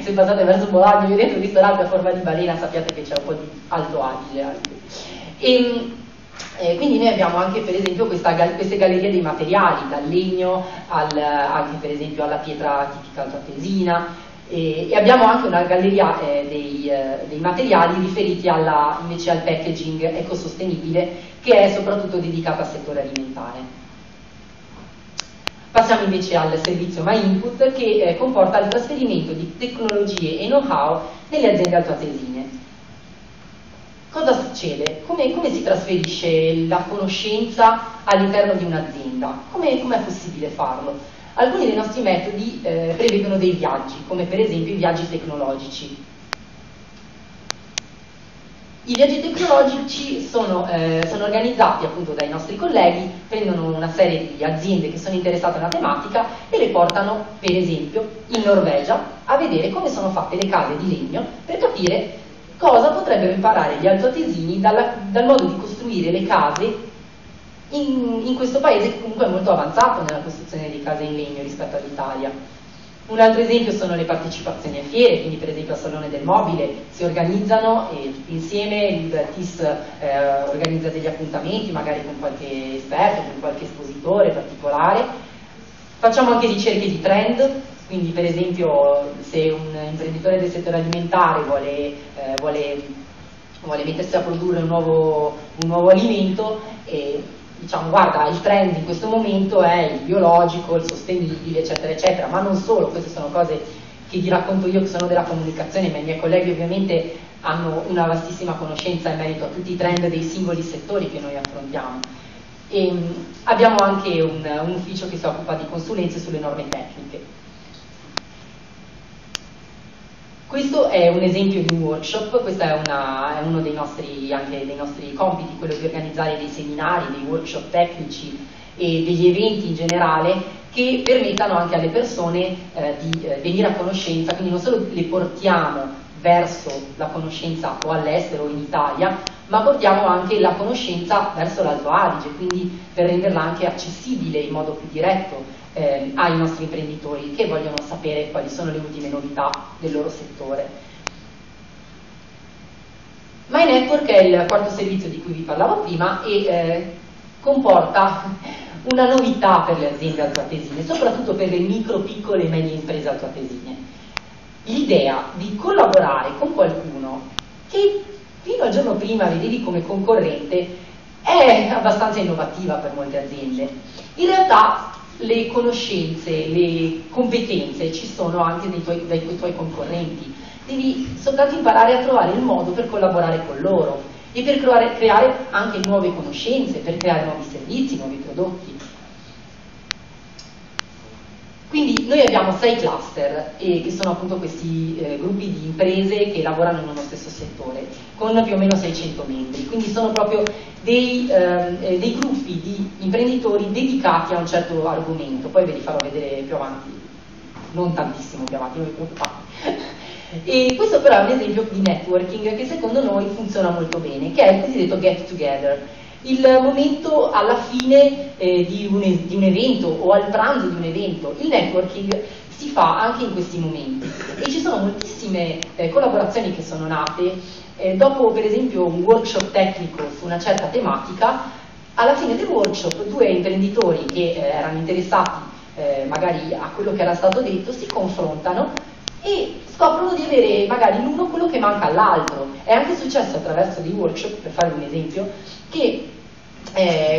Se passate verso Bologna e vedete un ristorante a forma di balena, sappiate che c'è un po' di Alto Adige anche. E quindi noi abbiamo anche per esempio queste gallerie dei materiali, dal legno anche per esempio alla pietra tipica altoatesina, e abbiamo anche una galleria dei materiali riferiti invece al packaging ecosostenibile, che è soprattutto dedicata al settore alimentare. Passiamo invece al servizio My Input, che comporta il trasferimento di tecnologie e know-how nelle aziende altoatesine. Cosa succede? Come si trasferisce la conoscenza all'interno di un'azienda? Come è possibile farlo? Alcuni dei nostri metodi prevedono dei viaggi, come per esempio i viaggi tecnologici. I viaggi tecnologici sono organizzati appunto dai nostri colleghi, prendono una serie di aziende che sono interessate a una tematica e le portano per esempio in Norvegia a vedere come sono fatte le case di legno, per capire cosa potrebbero imparare gli altoatesini dal modo di costruire le case in questo paese, che comunque è molto avanzato nella costruzione di case in legno rispetto all'Italia. Un altro esempio sono le partecipazioni a fiere, quindi per esempio al Salone del Mobile si organizzano e tutti insieme il TIS organizza degli appuntamenti, magari con qualche esperto, con qualche espositore particolare. Facciamo anche ricerche di trend, quindi per esempio se un imprenditore del settore alimentare vuole mettersi a produrre un nuovo alimento, diciamo guarda, il trend in questo momento è il biologico, il sostenibile, eccetera eccetera. Ma non solo, queste sono cose che vi racconto io, che sono della comunicazione, ma i miei colleghi ovviamente hanno una vastissima conoscenza in merito a tutti i trend dei singoli settori che noi affrontiamo. E abbiamo anche un ufficio che si occupa di consulenze sulle norme tecniche. Questo è un esempio di un workshop, questo è uno dei nostri compiti, quello di organizzare dei seminari, dei workshop tecnici e degli eventi in generale che permettano anche alle persone di venire a conoscenza, quindi non solo le portiamo verso la conoscenza o all'estero o in Italia, ma portiamo anche la conoscenza verso l'Alto Adige, quindi per renderla anche accessibile in modo più diretto ai nostri imprenditori che vogliono sapere quali sono le ultime novità del loro settore. My Network è il quarto servizio di cui vi parlavo prima e comporta una novità per le aziende altoatesine, soprattutto per le micro, piccole e medie imprese altoatesine. L'idea di collaborare con qualcuno che fino al giorno prima vedevi come concorrente è abbastanza innovativa per molte aziende. In realtà le conoscenze, le competenze ci sono anche dai tuoi concorrenti, devi soltanto imparare a trovare il modo per collaborare con loro e per creare anche nuove conoscenze, per creare nuovi servizi, nuovi prodotti. Quindi noi abbiamo 6 cluster, che sono appunto questi gruppi di imprese che lavorano in uno stesso settore, con più o meno 600 membri, quindi sono proprio dei gruppi di imprenditori dedicati a un certo argomento, poi ve li farò vedere più avanti, non tantissimo più avanti, non vi preoccupate. E questo però è un esempio di networking che secondo noi funziona molto bene, che è il cosiddetto get together. Il momento alla fine di un evento o al pranzo di un evento, il networking si fa anche in questi momenti e ci sono moltissime collaborazioni che sono nate dopo per esempio un workshop tecnico su una certa tematica. Alla fine del workshop 2 imprenditori che erano interessati magari a quello che era stato detto si confrontano e scoprono di avere magari l'uno quello che manca all'altro. È anche successo attraverso dei workshop, per fare un esempio, che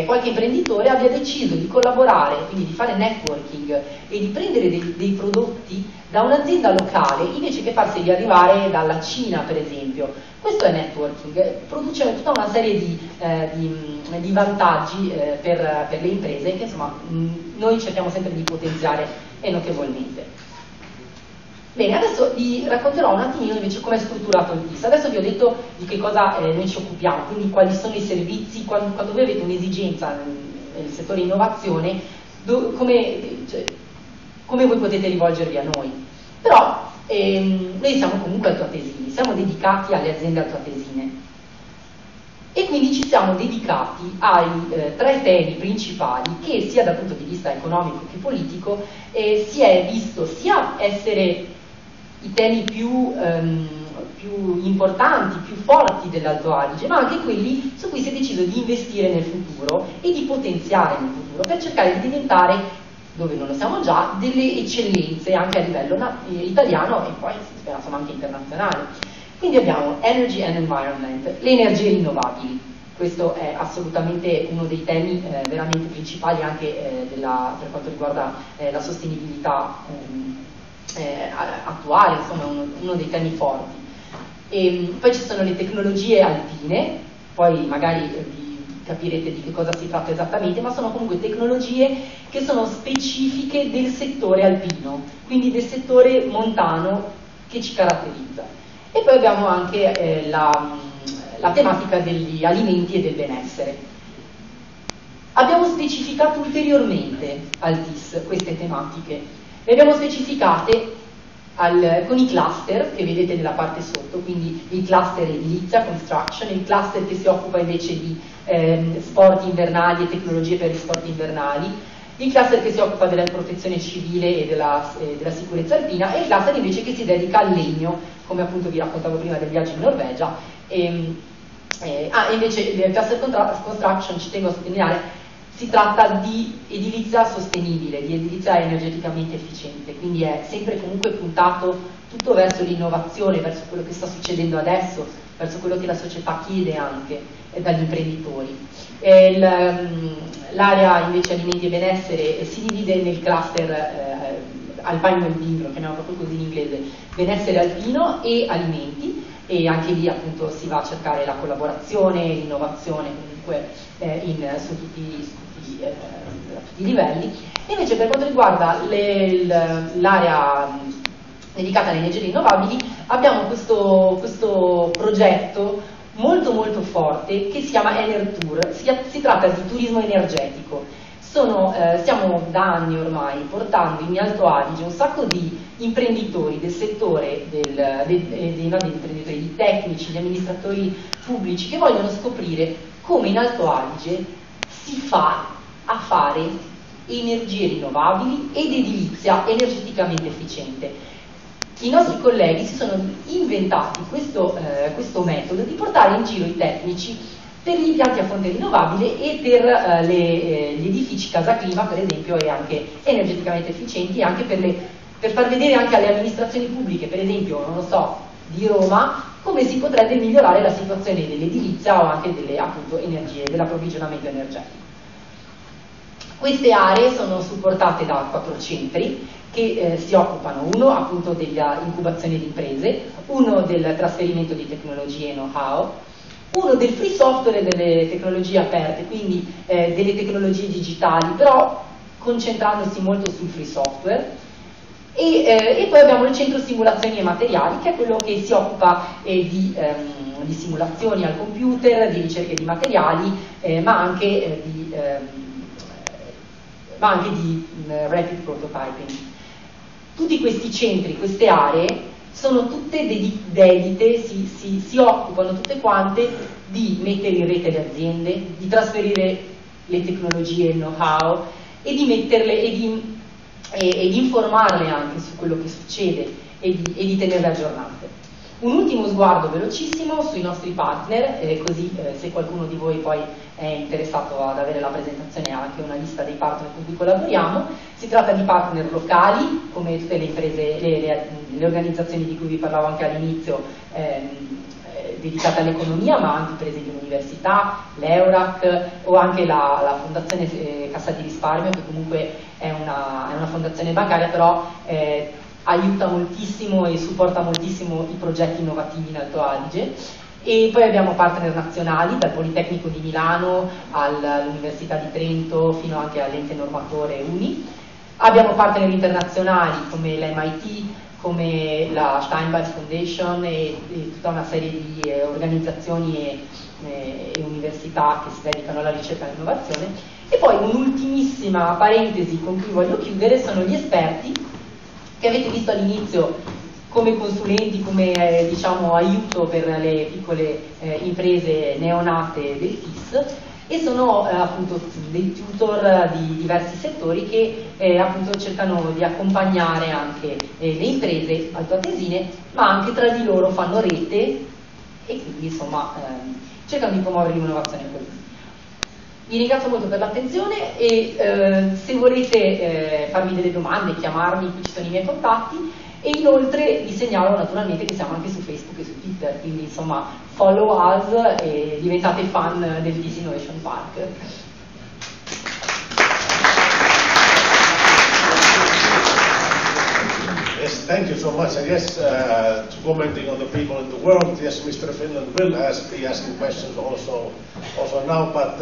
qualche imprenditore abbia deciso di collaborare, quindi di fare networking e di prendere dei prodotti da un'azienda locale invece che farseli arrivare dalla Cina, per esempio. Questo è networking, produce tutta una serie di vantaggi per le imprese che insomma noi cerchiamo sempre di potenziare e notevolmente. Bene, adesso vi racconterò un attimino invece come è strutturato il TIS. Adesso vi ho detto di che cosa noi ci occupiamo, quindi quali sono i servizi, quando voi avete un'esigenza nel settore innovazione, come voi potete rivolgervi a noi. Però noi siamo comunque altoatesini, siamo dedicati alle aziende altoatesine e quindi ci siamo dedicati ai 3 temi principali che sia dal punto di vista economico che politico si è visto sia essere i temi più importanti, più forti dell'Alto Adige, ma anche quelli su cui si è deciso di investire nel futuro e di potenziare nel futuro per cercare di diventare, dove non lo siamo già, delle eccellenze anche a livello italiano e poi si spera insomma anche internazionale. Quindi abbiamo Energy and Environment, le energie rinnovabili. Questo è assolutamente uno dei temi veramente principali anche per quanto riguarda la sostenibilità attuale, insomma uno dei temi forti. E poi ci sono le tecnologie alpine, poi magari capirete di che cosa si tratta esattamente, ma sono comunque tecnologie che sono specifiche del settore alpino, quindi del settore montano che ci caratterizza. E poi abbiamo anche la tematica degli alimenti e del benessere. Abbiamo specificato ulteriormente al TIS queste tematiche, le abbiamo specificate con i cluster che vedete nella parte sotto, quindi il cluster edilizia, construction, il cluster che si occupa invece di sport invernali e tecnologie per gli sport invernali, il cluster che si occupa della protezione civile e della sicurezza alpina e il cluster invece che si dedica al legno, come appunto vi raccontavo prima del viaggio in Norvegia. Invece del cluster construction, ci tengo a sottolineare, si tratta di edilizia sostenibile, di edilizia energeticamente efficiente, quindi è sempre comunque puntato tutto verso l'innovazione, verso quello che sta succedendo adesso, verso quello che la società chiede anche dagli imprenditori. L'area invece alimenti e benessere si divide nel cluster alpino e ligure, chiamiamo proprio così in inglese, benessere alpino e alimenti, e anche lì appunto si va a cercare la collaborazione, l'innovazione comunque su tutti i livelli. E invece per quanto riguarda l'area dedicata alle energie rinnovabili abbiamo questo progetto molto molto forte che si chiama Enertour, si tratta di turismo energetico. Stiamo da anni ormai portando in Alto Adige un sacco di imprenditori del settore, imprenditori, di tecnici, di amministratori pubblici che vogliono scoprire come in Alto Adige si fa a fare energie rinnovabili ed edilizia energeticamente efficiente. I nostri colleghi si sono inventati questo metodo di portare in giro i tecnici per gli impianti a fonte rinnovabile e per gli edifici Casaclima, per esempio, e anche energeticamente efficienti, anche per far vedere anche alle amministrazioni pubbliche, per esempio, non lo so, di Roma, come si potrebbe migliorare la situazione dell'edilizia o anche delle appunto energie, dell'approvvigionamento energetico. Queste aree sono supportate da 4 centri che si occupano, uno appunto dell'incubazione di imprese, uno del trasferimento di tecnologie e know-how, uno del free software e delle tecnologie aperte, quindi delle tecnologie digitali, però concentrandosi molto sul free software. E poi abbiamo il centro simulazioni e materiali, che è quello che si occupa di simulazioni al computer, di ricerche di materiali, ma anche di rapid prototyping. Tutti questi centri, queste aree, sono tutte dedite, si occupano tutte quante di mettere in rete le aziende, di trasferire le tecnologie e il know-how e di metterle e di informarle anche su quello che succede e di tenerle aggiornate. Un ultimo sguardo velocissimo sui nostri partner, così se qualcuno di voi poi è interessato ad avere la presentazione anche una lista dei partner con cui collaboriamo. Si tratta di partner locali, come tutte le imprese, le organizzazioni di cui vi parlavo anche all'inizio, dedicate all'economia, ma anche prese di università, l'Eurac o anche la Fondazione Cassa di Risparmio, che comunque è una fondazione bancaria, però aiuta moltissimo e supporta moltissimo i progetti innovativi in Alto Adige. E poi abbiamo partner nazionali, dal Politecnico di Milano all'Università di Trento fino anche all'ente normatore UNI. Abbiamo partner internazionali come l'MIT, come la Steinbeis Foundation e tutta una serie di organizzazioni e università che si dedicano alla ricerca e all'innovazione. E poi un'ultimissima parentesi con cui voglio chiudere sono gli esperti, che avete visto all'inizio come consulenti, come diciamo, aiuto per le piccole imprese neonate del TIS, e sono appunto dei tutor di diversi settori che appunto cercano di accompagnare anche le imprese altoatesine, ma anche tra di loro fanno rete e quindi insomma cercano di promuovere l'innovazione. Vi ringrazio molto per l'attenzione e se volete farmi delle domande, chiamarmi, qui ci sono i miei contatti, e inoltre vi segnalo naturalmente che siamo anche su Facebook e su Twitter, quindi insomma follow us e diventate fan del TIS Innovation Park. Yes, thank you so much. And yes, commenting on the people in the world, yes, Mr. Finland will be asking questions also now, but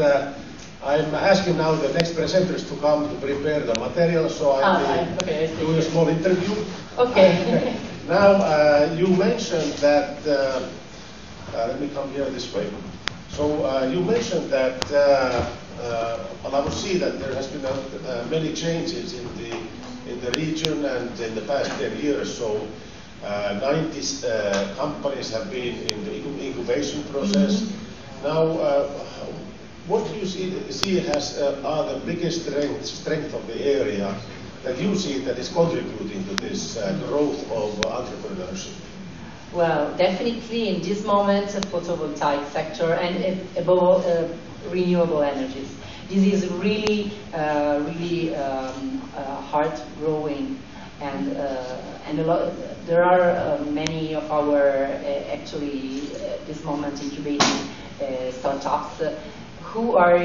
I'm asking now the next presenters to come to prepare the material, so I will do a small interview. Okay. Now, you mentioned that, let me come here this way. So, you mentioned that, well, I would see that there has been many changes in the region and in the past 10 years. So, 90 companies have been in the incubation process. Mm-hmm. Now, what do you see as are the biggest strength of the area that you see that is contributing to this growth of entrepreneurship? Well, definitely in this moment, the photovoltaic sector and above all, renewable energies. This is really, hard-growing, and a lot. There are many of our actually this moment incubating startups. Who are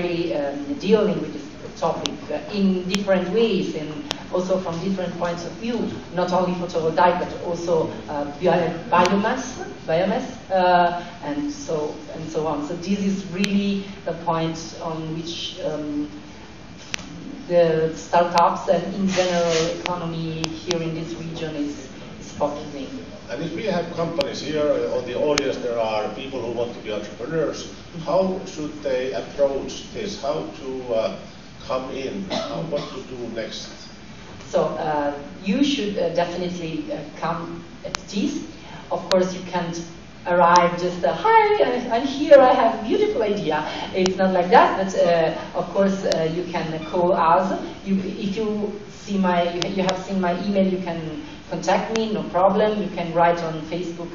dealing with this topic in different ways and also from different points of view, not only photovoltaic but also biomass, and so on. So this is really the point on which the startups and in general economy here in this region is focusing. And if we have companies here on the audience, there are people who want to be entrepreneurs. How should they approach this? How to come in? What to do next? So you should definitely come at TIS. Of course, you can't arrive just hi, I'm here, I have a beautiful idea. It's not like that, but of course you can call us. If you have seen my email, you can contact me, no problem. You can write on Facebook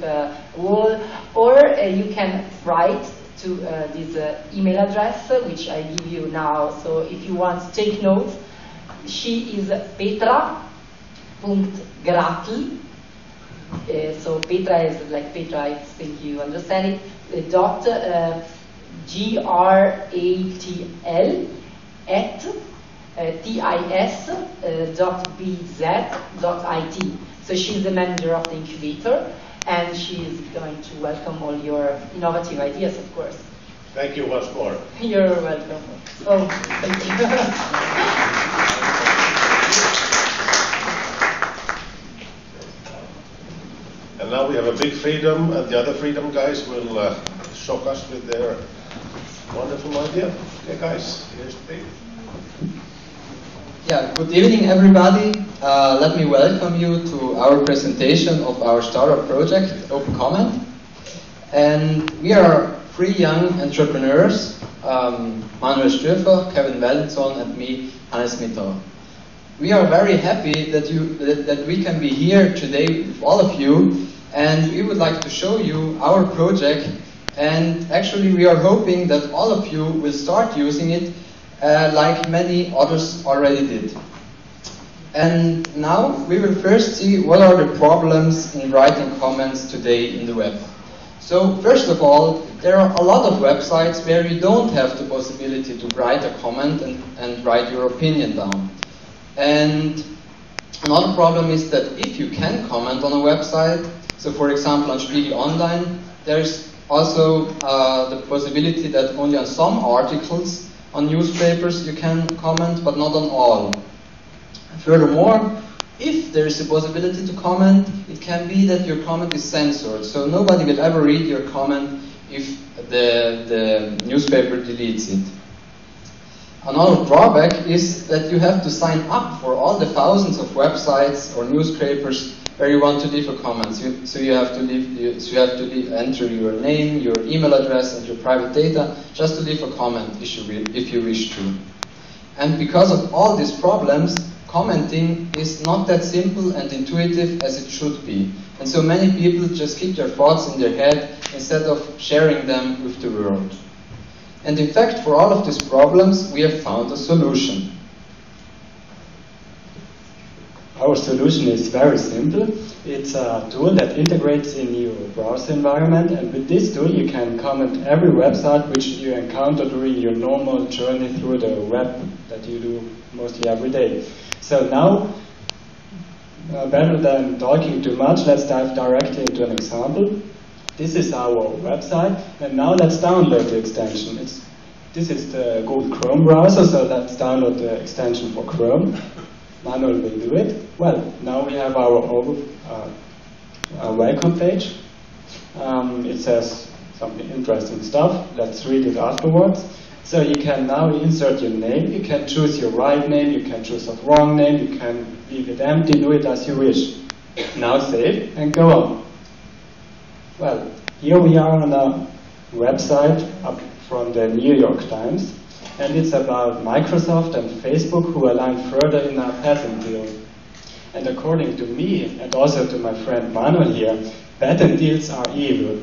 wall, or you can write to this email address, which I give you now. So if you want to take notes, she is Petra.Gratl. So Petra is like Petra, I think you understand it. Gratl at TIS.bz.it. So she's the manager of the incubator, and she is going to welcome all your innovative ideas, of course. Thank you once more. You're welcome. Oh, thank you. And now we have a big freedom, and the other freedom guys will shock us with their wonderful idea. Okay, guys, here's the thing. Yeah, good evening, everybody. Let me welcome you to our presentation of our startup project, Open Comment. And we are three young entrepreneurs, Manuel Stüffer, Kevin Welton, and me, Hannes Mitter. We are very happy that we can be here today with all of you, and we would like to show you our project. And actually, we are hoping that all of you will start using it, like many others already did. And now we will first see what are the problems in writing comments today in the web. So first of all, there are a lot of websites where you don't have the possibility to write a comment and write your opinion down. And another problem is that if you can comment on a website, so for example on Spiegel Online, there's also the possibility that only on some articles on newspapers you can comment, but not on all. Furthermore, if there is a possibility to comment, it can be that your comment is censored, so nobody will ever read your comment if the newspaper deletes it. Another drawback is that you have to sign up for all the thousands of websites or newspapers where you want to leave a comment. So you have to enter your name, your email address, and your private data just to leave a comment if you wish to. And because of all these problems, commenting is not that simple and intuitive as it should be. And so many people just keep their thoughts in their head instead of sharing them with the world. And in fact, for all of these problems, we have found a solution. Our solution is very simple. It's a tool that integrates in your browser environment, and with this tool you can comment every website which you encounter during your normal journey through the web that you do mostly every day. So now, better than talking too much, let's dive directly into an example. This is our website, and now let's download the extension. This is the Google Chrome browser, so let's download the extension for Chrome. Manuel will do it. Well, now we have our welcome page. It says some interesting stuff. Let's read it afterwards. So you can now insert your name. You can choose your right name. You can choose a wrong name. You can leave it empty. Do it as you wish. Now save and go on. Well, here we are on a website up from the New York Times, and it's about Microsoft and Facebook who align further in a patent deal. And according to me, and also to my friend Manuel here, patent deals are evil.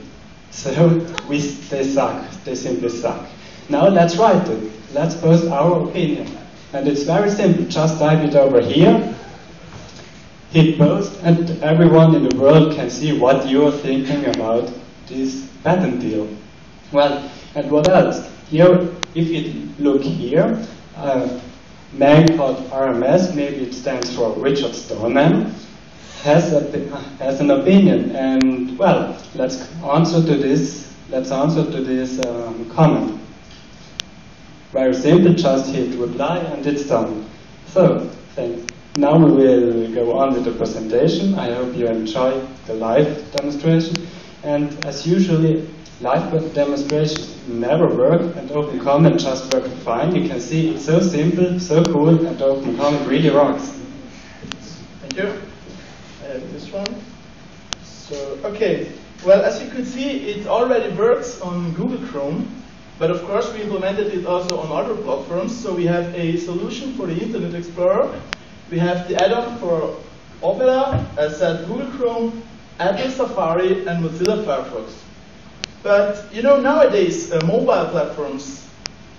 So they suck, they simply suck. Now let's write it, let's post our opinion. And it's very simple, just type it over here, hit post, and everyone in the world can see what you're thinking about this patent deal. Well, and what else? Here, if you look here, a man called RMS, maybe it stands for Richard Stallman, has an opinion. And well, let's answer to this comment. Very simple, just hit reply, and it's done. So, thanks. Now we will go on with the presentation. I hope you enjoy the live demonstration. And as usually, live demonstrations never work, and Open Comment just worked fine. You can see it's so simple, so cool, and Open Comment really rocks. Thank you. I have this one. So, okay. Well, as you could see, it already works on Google Chrome. But of course, we implemented it also on other platforms. So we have a solution for the Internet Explorer. We have the add-on for Opera, as said, Google Chrome, Apple Safari, and Mozilla Firefox. But you know, nowadays mobile platforms,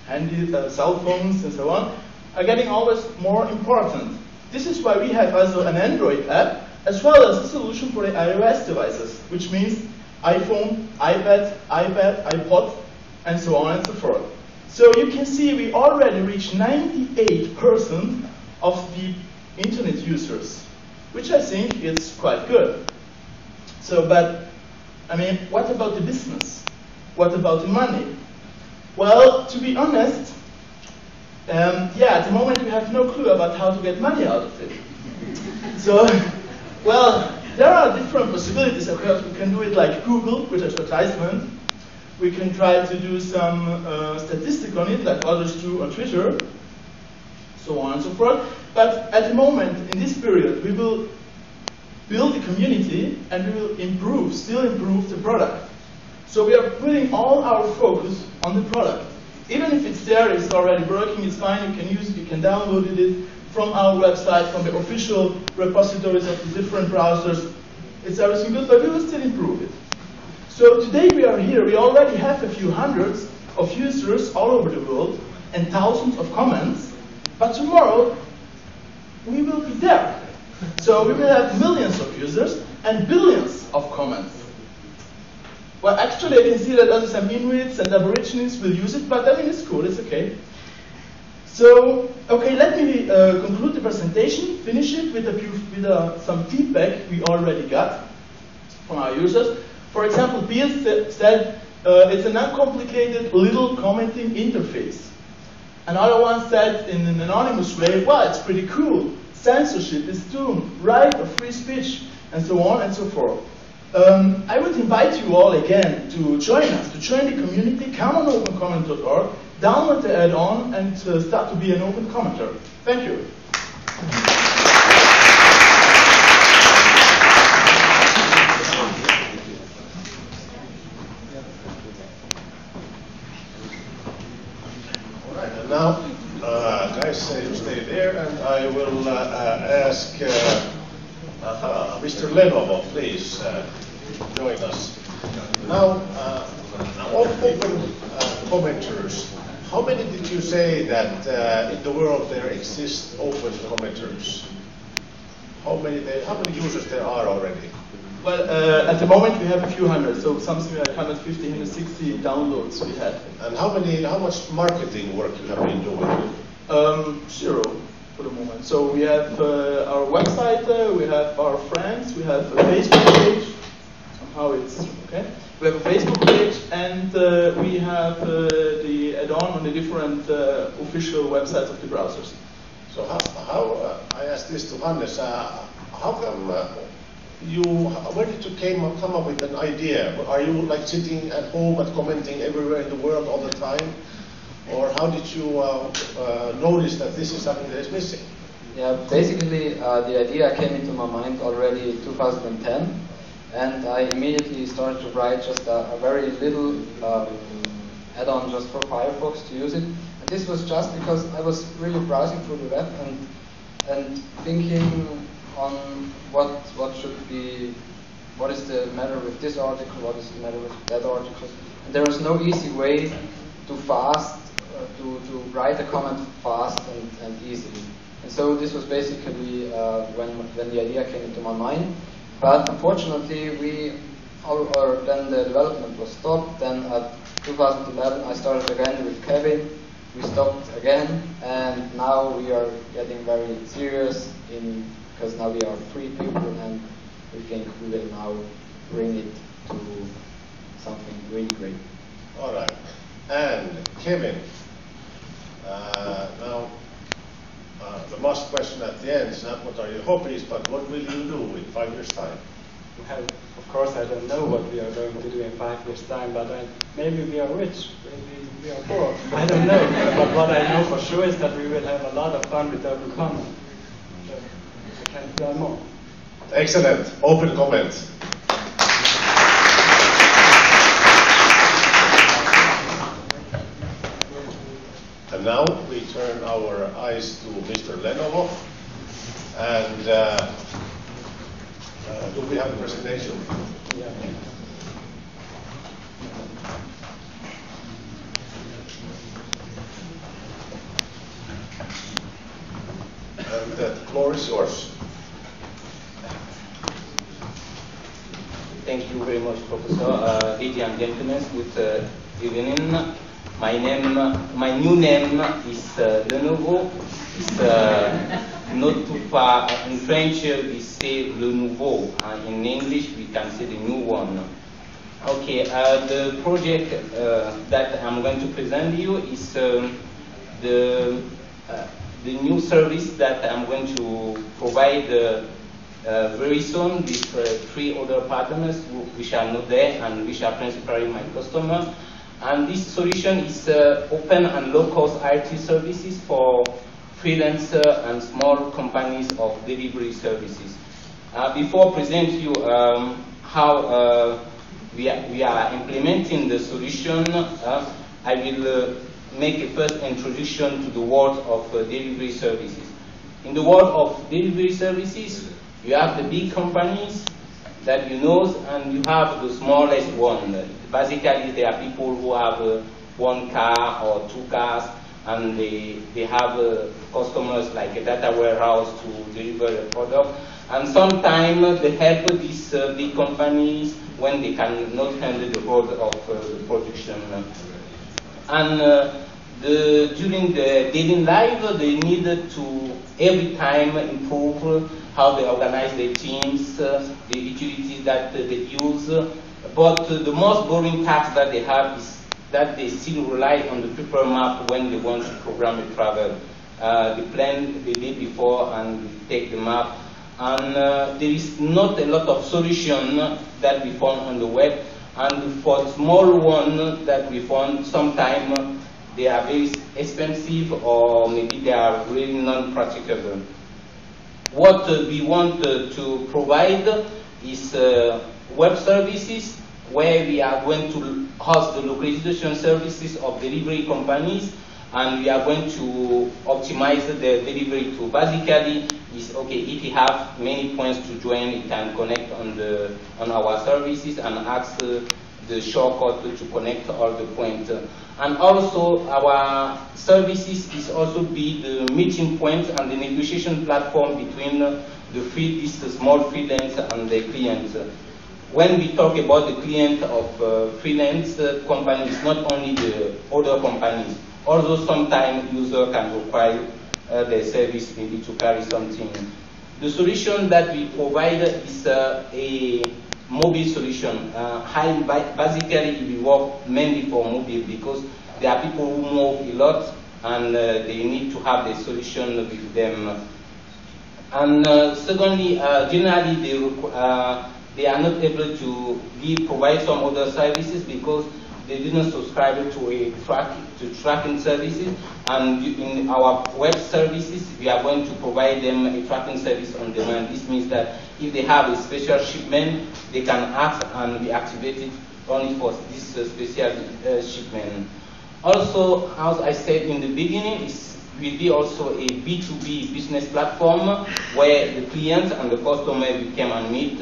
handy cell phones and so on, are getting always more important. This is why we have also an Android app, as well as a solution for the iOS devices, which means iPhone, iPad, iPod, and so on and so forth. So you can see we already reached 98% of the internet users, which I think is quite good. So, but, I mean, what about the business? What about the money? Well, to be honest, yeah, at the moment we have no clue about how to get money out of it. So, well, There are different possibilities, of course. We can do it like Google with advertisement. We can try to do some statistics on it, like others do, or Twitter, so on and so forth. But at the moment, in this period, we will build the community and we will improve, still improve the product. So we are putting all our focus on the product. Even if it's there, it's already working, it's fine, you can use it, you can download it from our website, from the official repositories of the different browsers. It's everything good, but we will still improve it. So today we are here, we already have a few hundreds of users all over the world and thousands of comments, but tomorrow we will be there. So we will have millions of users and billions of comments. Well, actually, I can see that others have Inuits and Aborigines will use it, but I mean, it's cool, it's okay. So, okay, let me conclude the presentation, finish it with some feedback we already got from our users. For example, Pia said, it's an uncomplicated little commenting interface. Another one said in an anonymous way, wow, it's pretty cool. Censorship is doomed, right of free speech, and so on and so forth. I would invite you all again to join us, to join the community. Come on opencomment.org, download the add-on, and start to be an open commenter. Thank you. All right, and now, guys, stay there, and I will ask Mr. Lenovo, please join us. Now, open commenters, how many did you say that in the world there exist open commenters? How many users there are already? Well, at the moment we have a few hundred, so something like 150, 160 downloads we had. And how much marketing work you have been doing? Zero. For the moment. So we have our website, we have our friends, we have a Facebook page, somehow it's okay. We have a Facebook page, and we have the add-on on the different official websites of the browsers. So I asked this to Hannes, how come where did you come up with an idea? Are you like sitting at home and commenting everywhere in the world all the time? Or how did you notice that this is something that is missing? Yeah, basically the idea came into my mind already in 2010, and I immediately started to write just a very little add-on just for Firefox to use it. And this was just because I was really browsing through the web and thinking on what should be, what is the matter with this article, what is the matter with that article. And there was no easy way to fast. To write a comment fast and easily. And so this was basically when the idea came into my mind. But unfortunately, then the development was stopped. Then at 2011, I started again with Kevin. We stopped again, and now we are getting very serious because now we are three people, and we think we will now bring it to something really great. All right. And Kevin, now the last question at the end is not what are your hobbies, but what will you do in 5 years' time? Well, of course I don't know what we are going to do in 5 years' time, but maybe we are rich, maybe we are poor, I don't know. But what I know for sure is that we will have a lot of fun with Open Comment. So we can learn more. Excellent. Open Comment. And now we turn our eyes to Mr. Lenovo. And do we have a presentation? Yeah. And the floor is yours. Thank you very much, Professor. Ladies and gentlemen, good evening. My new name is Lenovo. It's not too far. In French, we say Le Nouveau. In English, we can say the new one. Okay, the project that I'm going to present you is the new service that I'm going to provide very soon with pre-order partners which are not there and which are principally my customer. And this solution is open and low-cost IT services for freelancers and small companies of delivery services. Before I present you how we are implementing the solution, I will make a first introduction to the world of delivery services. In the world of delivery services, you have the big companies that you know, and you have the smallest one. Basically, there are people who have one car or two cars, and they have customers like a data warehouse to deliver a product. And sometimes they help these big companies when they cannot handle the load of the production. And during the daily life, they needed to every time improve how they organize their teams, the utilities that they use. But the most boring task that they have is that they still rely on the paper map when they want to program a travel. They plan the day before and take the map. And there is not a lot of solution that we found on the web. And for the small one that we found, sometimes they are very expensive or maybe they are really non-practicable. What we want to provide is web services where we are going to host the localization services of delivery companies, and we are going to optimize the delivery to basically is okay if you have many points to join, you can connect on our services and ask the shortcut to connect all the points. And also our services is also be the meeting point and the negotiation platform between the small freelance and the clients. When we talk about the client of freelance companies, not only the other companies, although sometimes user can require their service maybe to carry something. The solution that we provide is a mobile solution. Basically, we work mainly for mobile because there are people who move a lot and they need to have the solution with them. And secondly, generally they are not able to provide some other services because they didn't subscribe to tracking services, and in our web services, we are going to provide them a tracking service on demand. This means that if they have a special shipment, they can act and be activated only for this special shipment. Also, as I said in the beginning, it will be also a B2B business platform where the clients and the customer will come and meet.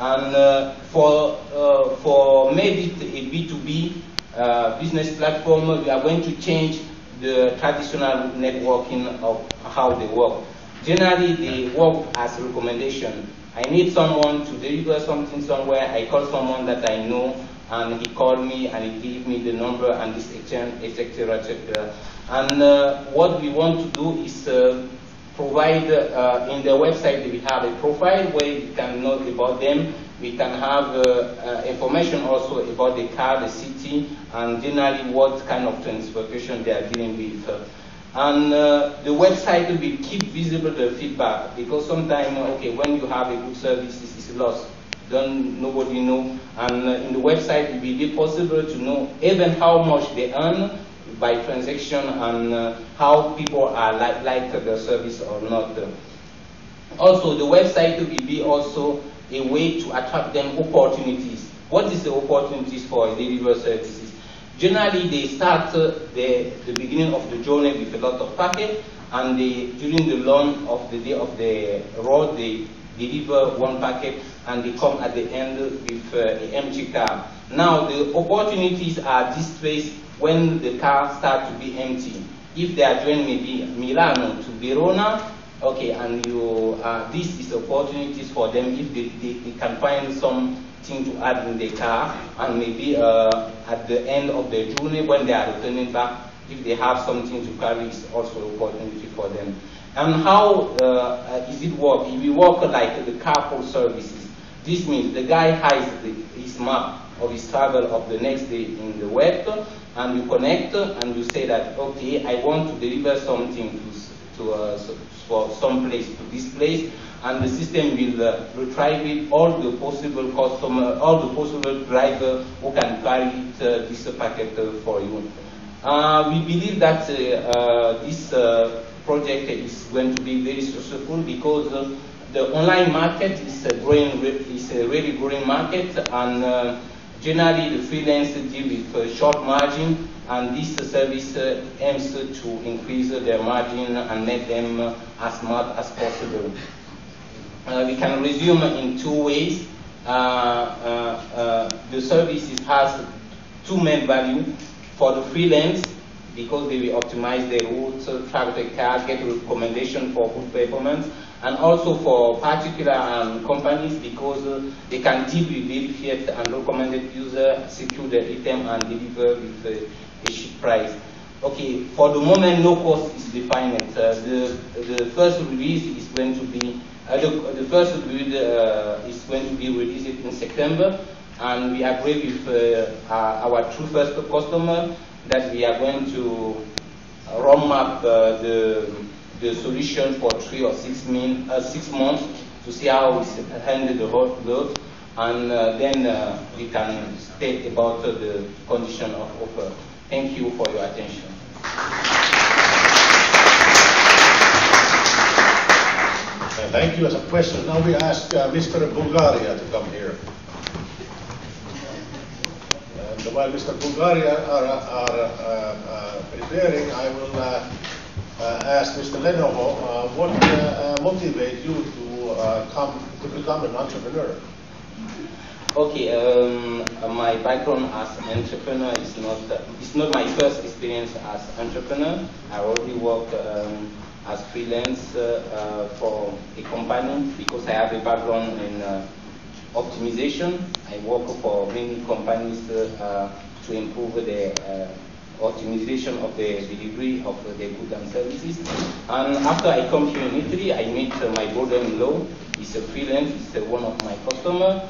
And for maybe a B2B business platform, we are going to change the traditional networking of how they work. Generally, they work as recommendation. I need someone to deliver something somewhere. I call someone that I know, and he called me, and he gave me the number, and this exchange, etc., etc. And what we want to do is provide in the website we have a profile where you can know about them. We can have information also about the car, the city, and generally what kind of transportation they are dealing with. And the website will keep visible the feedback because sometimes, okay, when you have a good service, it's lost. Nobody know. And in the website, it will be possible to know even how much they earn by transaction and how people are like the service or not. Also, the website will be also a way to attract them opportunities. What is the opportunities for delivery services? Generally, they start the beginning of the journey with a lot of package, and during the long of the day of the road, they deliver one package, and they come at the end with an empty car. Now, the opportunities are displayed when the car starts to be empty. If they are joined maybe Milano to Verona, okay, and you, this is opportunities for them if they can find something to add in the car, and maybe at the end of the journey when they are returning back, if they have something to carry, it's also an opportunity for them. And how is it work? We work like the carpool services. This means the guy hides his map of his travel of the next day in the web, and you connect and you say that, okay, I want to deliver something to some place, to this place, and the system will try with all the possible customer, all the possible driver who can carry this packet for you. We believe that this project is going to be very successful because the online market is a growing, is a really growing market, and generally the freelancers deal with short margin, and this service aims to increase their margin and make them as smart as possible. We can resume in two ways. The service has two main values. For the freelance, because they will optimize their routes, track the car, get recommendation for good performance, and also for particular companies, because they can deal with verified and recommended user, secure the item, and deliver with a cheap price. Okay, for the moment, no cost is defined. The first release is going to be released in September. And we agree with our true first customer that we are going to roadmap the solution for 3 or 6 months to see how it's handled the whole load, and then we can state about the condition of offer. Thank you for your attention. Thank you. As a question, now we ask Mr. Bulgaria to come here. And while Mr. Bulgaria are preparing, I will ask Mr. Lenovo, what motivates you to become an entrepreneur? Okay, my background as an entrepreneur is not my first experience as entrepreneur. I already work as freelance for a company because I have a background in optimization. I work for many companies to improve the optimization of the delivery of their goods and services. And after I come here in Italy, I meet my brother-in-law. He's a freelance, he's one of my customers.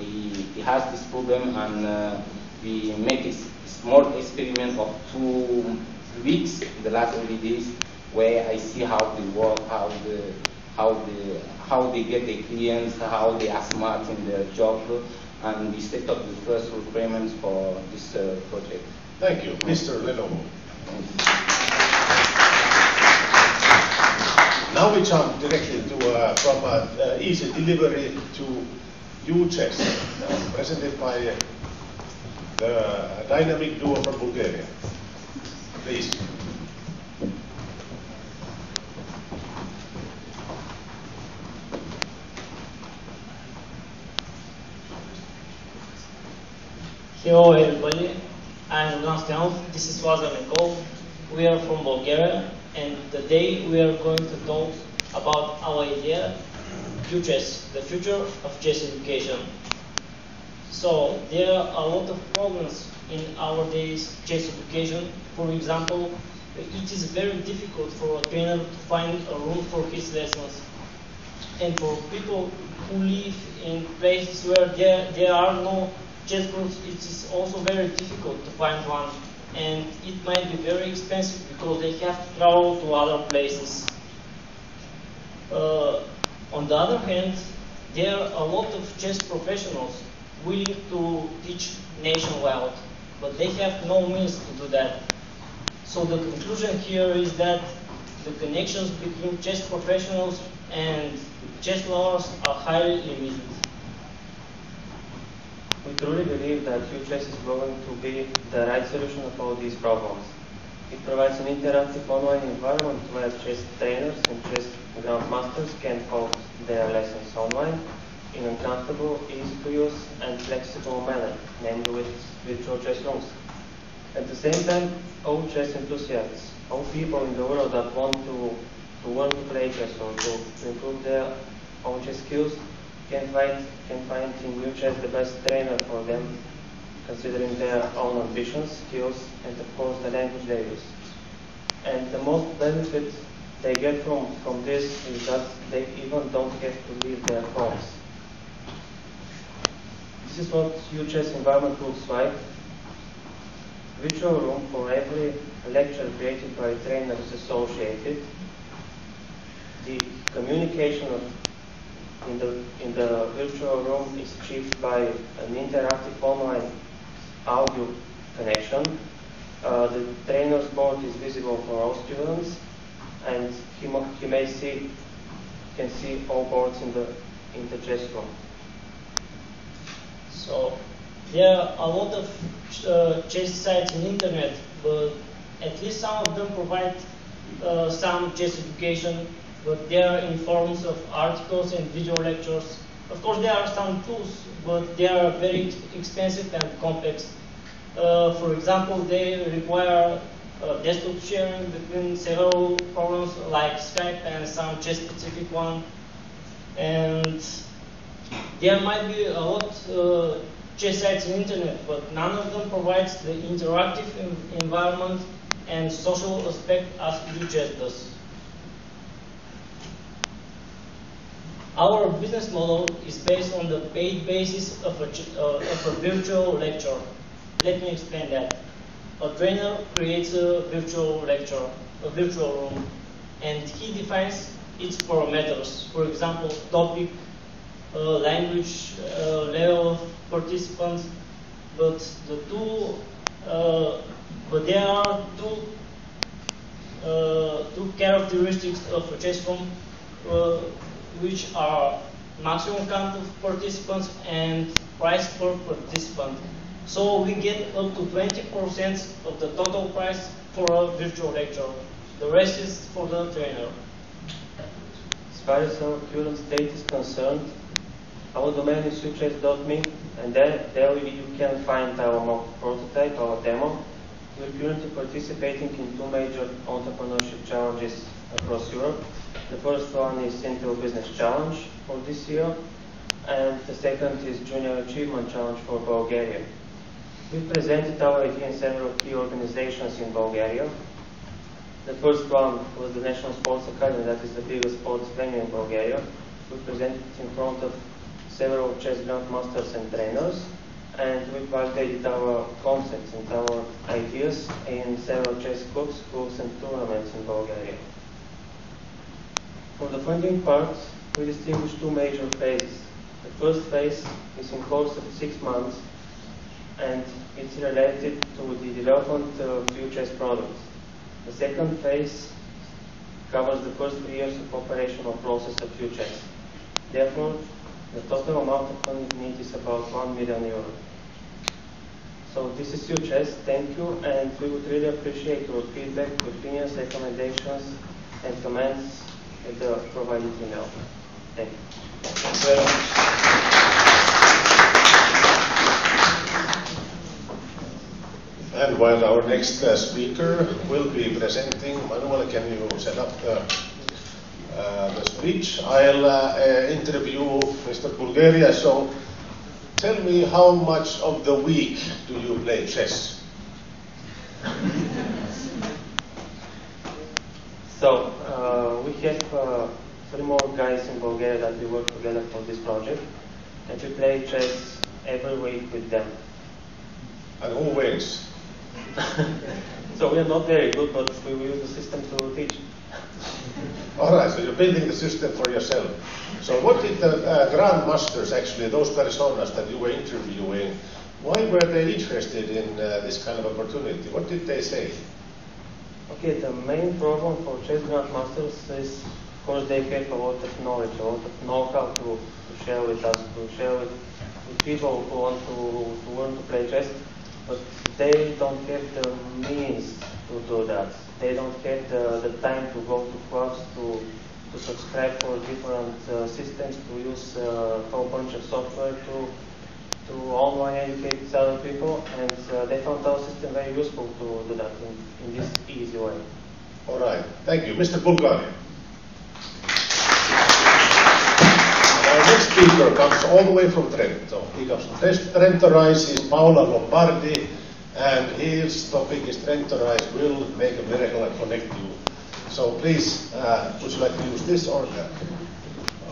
He has this problem, and we make a small experiment of 2 weeks, the last 3 days, where I see how they work, how they get the clients, how they are smart in their job, and we set up the first requirements for this project. Thank you, Mr. Lenovo. Now we jump directly to from easy delivery to U@Chess, presented by the dynamic duo from Bulgaria. Please. Hello everybody, I'm Gunstanov, this is Lazar Mikov, we are from Bulgaria, and today we are going to talk about our idea, U-Chess, the future of chess education. So there are a lot of problems in our days chess education. For example, it is very difficult for a trainer to find a room for his lessons, and for people who live in places where there are no chess groups, it is also very difficult to find one, and it might be very expensive because they have to travel to other places. On the other hand, there are a lot of chess professionals willing to teach nationwide, but they have no means to do that. So the conclusion here is that the connections between chess professionals and chess lovers are highly limited. We truly believe that U-Chess is going to be the right solution of all these problems. It provides an interactive online environment where chess trainers and chess grandmasters can host their lessons online in a comfortable, easy-to-use and flexible manner, namely with virtual chess rooms. At the same time, all chess enthusiasts, all people in the world that want to learn to play chess or to improve their own chess skills, can find in U-Chess the best trainer for them, considering their own ambitions, skills, and of course the language they use. And the most benefit they get from this is that they even don't have to leave their homes. This is what U-Chess environment looks like. Virtual room for every lecture created by trainers associated. The communication of in the virtual room is achieved by an interactive online audio connection. The trainer's board is visible for all students, and he can see all boards in the chess room. So there are a lot of chess sites in internet, but at least some of them provide some chess education, but they are in forms of articles and video lectures. Of course, there are some tools, but they are very expensive and complex. For example, they require desktop sharing between several programs like Skype and some chess-specific one. And there might be a lot of chess sites in internet, but none of them provides the interactive environment and social aspect as U@Chess does. Our business model is based on the paid basis of a virtual lecture. Let me explain that. A trainer creates a virtual lecture, a virtual room, and he defines its parameters. For example, topic, language, level of participants. But there are two characteristics of a chess room, which are maximum count of participants and price per participant. So we get up to 20% of the total price for a virtual lecture. The rest is for the trainer. As far as our current state is concerned, our domain is uchess.me, and there you can find our mock prototype, our demo. We're currently participating in two major entrepreneurship challenges across Europe. The first one is Intel Business Challenge for this year, and the second is Junior Achievement Challenge for Bulgaria. We presented our idea in several key organizations in Bulgaria. The first one was the National Sports Academy, that is the biggest sports venue in Bulgaria. We presented in front of several chess grandmasters and trainers, and we validated our concepts and our ideas in several chess clubs, schools and tournaments in Bulgaria. For the funding part, we distinguish two major phases. The first phase is in course of 6 months, and it's related to the development of U@Chess products. The second phase covers the first 3 years of operational process of U@Chess. Therefore, the total amount of funding need is about €1 million. So this is U@Chess. Thank you, and we would really appreciate your feedback, opinions, recommendations, and comments at the provided email. Thank you. Thank you very much. And while our next speaker will be presenting, Manuel, can you set up the speech? I'll interview Mr. Bulgaria. So tell me, how much of the week do you play chess? So we have 3 more guys in Bulgaria that we work together for this project, and we play chess every week with them. And who wins? So we are not very good, but we will use the system to teach. Alright, so you're building the system for yourself. So what did the grandmasters, actually, those personas that you were interviewing, why were they interested in this kind of opportunity? What did they say? Okay, the main problem for chess grandmasters is, of course, they have a lot of knowledge, a lot of know-how to share with us, to share with people who want to learn to play chess, but they don't have the means to do that. They don't have the time to go to clubs, to subscribe for different systems, to use a whole bunch of software, to online educate other people, and they found our system very useful to do that in this easy way. All right. Thank you. Mr. Bulgaria. Our next speaker comes all the way from Trento. He comes from Trento RISE. He's Paola Lombardi, and his topic is Trento RISE will make a miracle and connect you. So please, would you like to use this or that?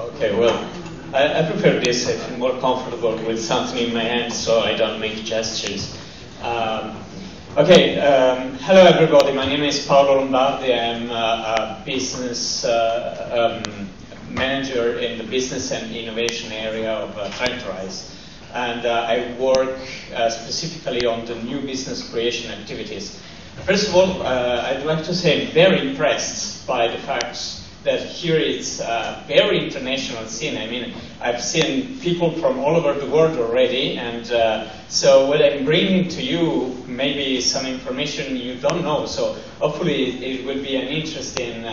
Okay, well, I prefer this. I feel more comfortable with something in my hand, so I don't make gestures. Hello everybody. My name is Paolo Lombardi. I'm a business manager in the business and innovation area of Trento RISE. And I work specifically on the new business creation activities. First of all, I'd like to say I'm very impressed by the fact that here it's a very international scene. I mean, I've seen people from all over the world already, and so what I'm bringing to you maybe some information you don't know, so hopefully it will be an interesting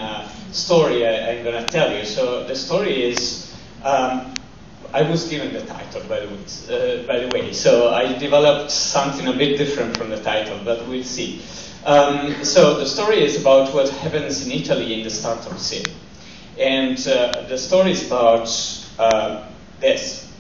story I'm going to tell you. So the story is, I was given the title, by the way, so I developed something a bit different from the title, but we'll see. So the story is about what happens in Italy in the startup scene. And the story is about this.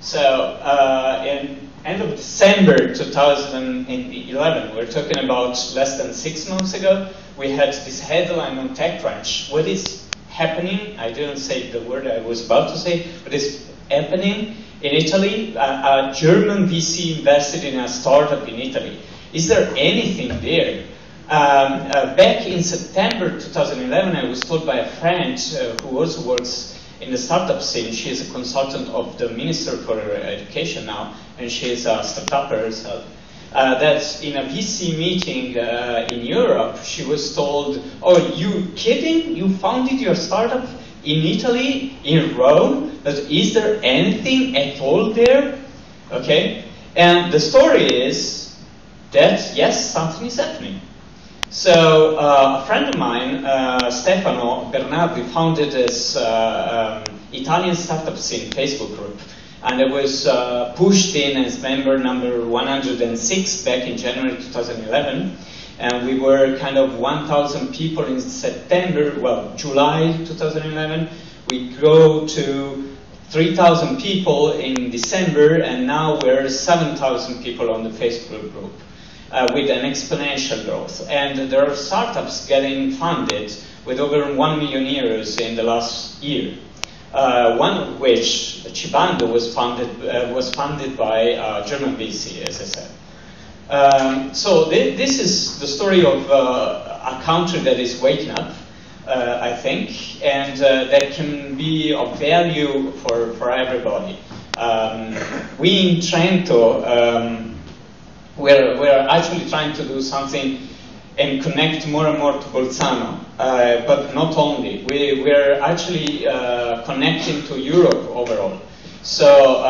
So in end of December 2011, we're talking about less than 6 months ago, we had this headline on TechCrunch. What is happening? I didn't say the word I was about to say, but it's happening in Italy. A German VC invested in a startup in Italy. Is there anything there? Back in September 2011, I was told by a friend who also works in the startup scene. She is a consultant of the Minister for Education now, and she is a startupper herself. That in a VC meeting in Europe, she was told, "Oh, are you kidding? You founded your startup in Italy, in Rome? But is there anything at all there?" Okay, and the story is that, yes, something is happening. So a friend of mine, Stefano Bernardi, founded this Italian startup scene Facebook group. And I was pushed in as member number 106 back in January 2011. And we were kind of 1,000 people in September, well, July 2011. We grow to 3,000 people in December, and now we're 7,000 people on the Facebook group. With an exponential growth. And there are startups getting funded with over 1 million euros in the last year. One of which, Cibando, was funded by a German VC, as I said. So this is the story of a country that is waking up, I think, and that can be of value for everybody. We in Trento, we're actually trying to do something and connect more and more to Bolzano, but not only. We're actually connecting to Europe overall. So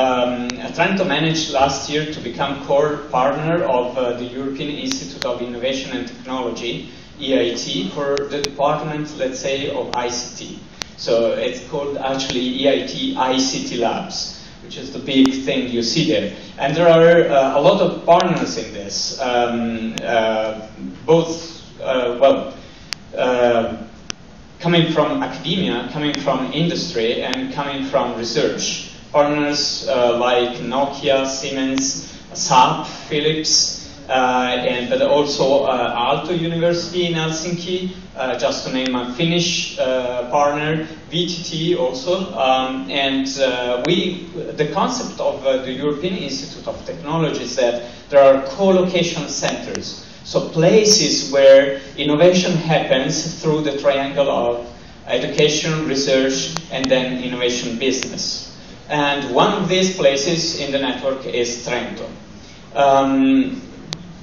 Trento managed last year to become core partner of the European Institute of Innovation and Technology, EIT, for the department, let's say, of ICT. So it's called actually EIT ICT Labs, which is the big thing you see there. And there are a lot of partners in this, both coming from academia, coming from industry, and coming from research. Partners like Nokia, Siemens, SAP, Philips, but also Aalto University in Helsinki, just to name a Finnish partner, VTT also, the concept of the European Institute of Technology is that there are co-location centers, so places where innovation happens through the triangle of education, research, and then innovation business. And one of these places in the network is Trento.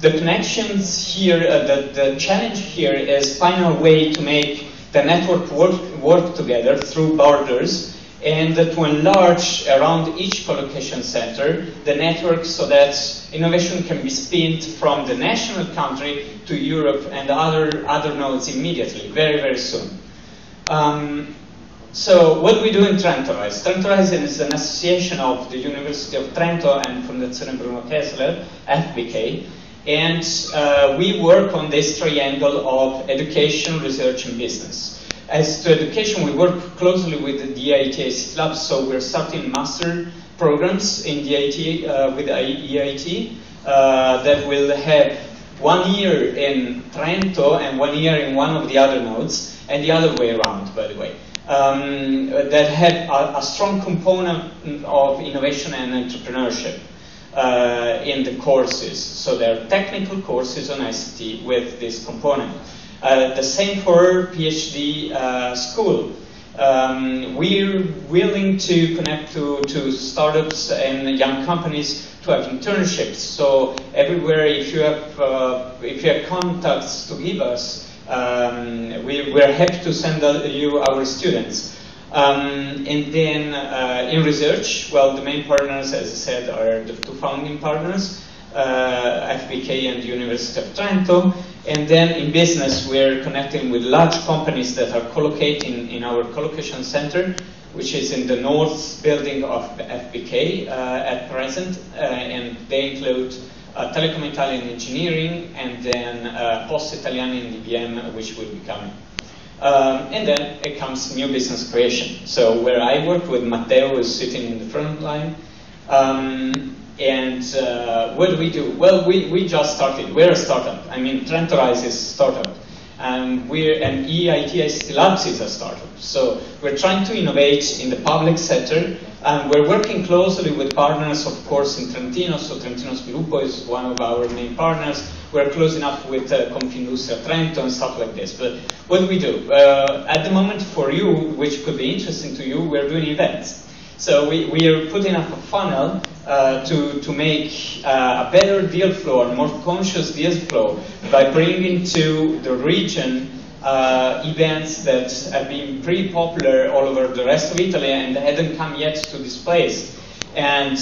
The connections here, the challenge here is find a way to make the network work together through borders and to enlarge around each co-location center the network so that innovation can be spinned from the national country to Europe and other nodes immediately, very, very soon. So what do we do in Trento RISE? Trento RISE is an association of the University of Trento and Fondazione Bruno Kessler, FBK. And we work on this triangle of education, research, and business. As to education, we work closely with the EIT ICT Labs, so we're starting master programs in the EIT, with EIT that will have 1 year in Trento and 1 year in one of the other nodes, and the other way around, by the way, that have a strong component of innovation and entrepreneurship. In the courses. So there are technical courses on ICT with this component. The same for PhD school. We're willing to connect to startups and young companies to have internships. So everywhere, if you have contacts to give us, we're happy to send you our students. And then in research, well, the main partners, as I said, are the two founding partners, FBK and the University of Trento. And then in business, we're connecting with large companies that are collocating in our collocation center, which is in the north building of FBK at present. And they include Telecom Italian Engineering and then Poste Italiane in IBM, which will be coming. And then it comes new business creation. So where I work with Matteo is sitting in the front line. And what do we do? Well, we just started. We're a startup. I mean, Trento RISE is a startup. And EIT ICT Labs is a startup. So we're trying to innovate in the public sector. And we're working closely with partners, of course, in Trentino. So Trentino Sviluppo is one of our main partners. We're close enough with Confindustria Trento and stuff like this. But what do we do? At the moment for you, which could be interesting to you, we're doing events. So we are putting up a funnel to make a better deal flow, a more conscious deal flow, by bringing to the region events that have been pretty popular all over the rest of Italy and hadn't come yet to this place. And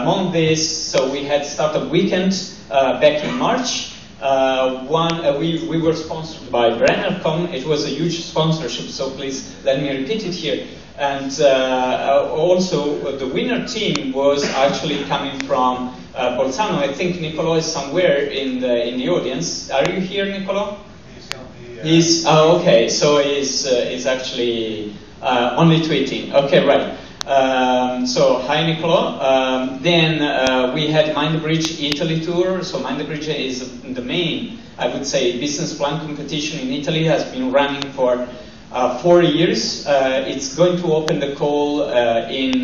among this, so we had Startup Weekend back in March. We were sponsored by Brennercom. It was a huge sponsorship, so please let me repeat it here. And also, the winner team was actually coming from Bolzano. I think Niccolo is somewhere in the audience. Are you here, Niccolo? He's on the... He's, oh, okay, so he's actually only tweeting. Okay, right. So, hi, Niccolo. Then we had Mind the Bridge Italy tour. So, Mind the Bridge is the main, I would say, business plan competition in Italy. Has been running for 4 years. It's going to open the call in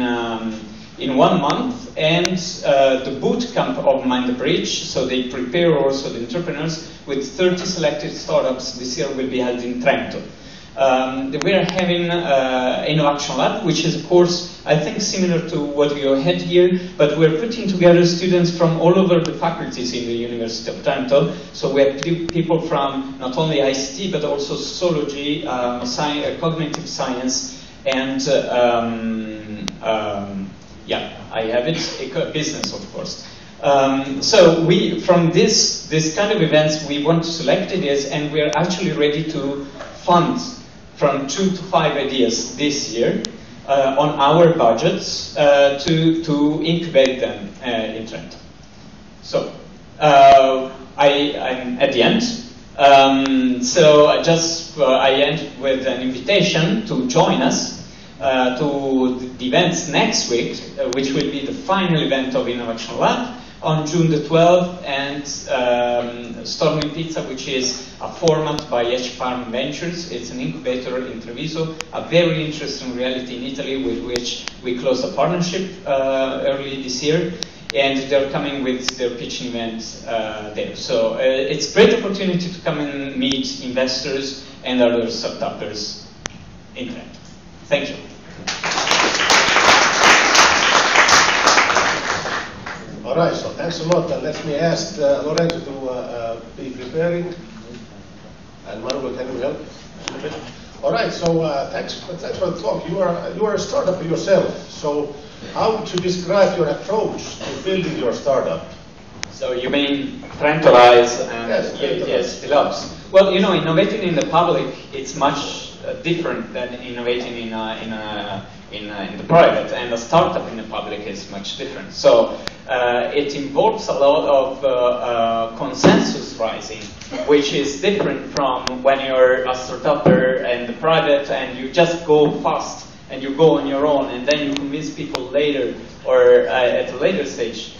1 month, and the boot camp of Mind the Bridge. So they prepare also the entrepreneurs with 30 selected startups. This year will be held in Trento. We are having Innovation Lab, which is, of course, I think similar to what you had here, but we're putting together students from all over the faculties in the University of Trento. So we have people from not only ICT, but also sociology, cognitive science, and, yeah, I have it, business, of course. So we, from this kind of events, we want to select ideas, and we're actually ready to fund from 2 to 5 ideas this year on our budgets to incubate them in Trento. So I'm at the end. So I end with an invitation to join us to the events next week, which will be the final event of Innovation Lab on June the 12th, and Storming Pizza, which is a format by H-Farm Ventures. It's an incubator in Treviso, a very interesting reality in Italy with which we closed a partnership early this year, and they're coming with their pitching event there. So it's a great opportunity to come and meet investors and other startups in Trento. Thank you. All right, so thanks a lot. And let me ask Lorenzo to be preparing. And Manuel, can you help? All right, so thanks for the talk. You are a startup yourself. So how would you describe your approach to building your startup? So you mean Trento RISE and yes, Philip's. Well, you know, innovating in the public, it's much different than innovating in the private, and a startup in the public is much different. So it involves a lot of consensus rising, which is different from when you're a startupper and the private, and you just go fast and you go on your own, and then you convince people later or at a later stage.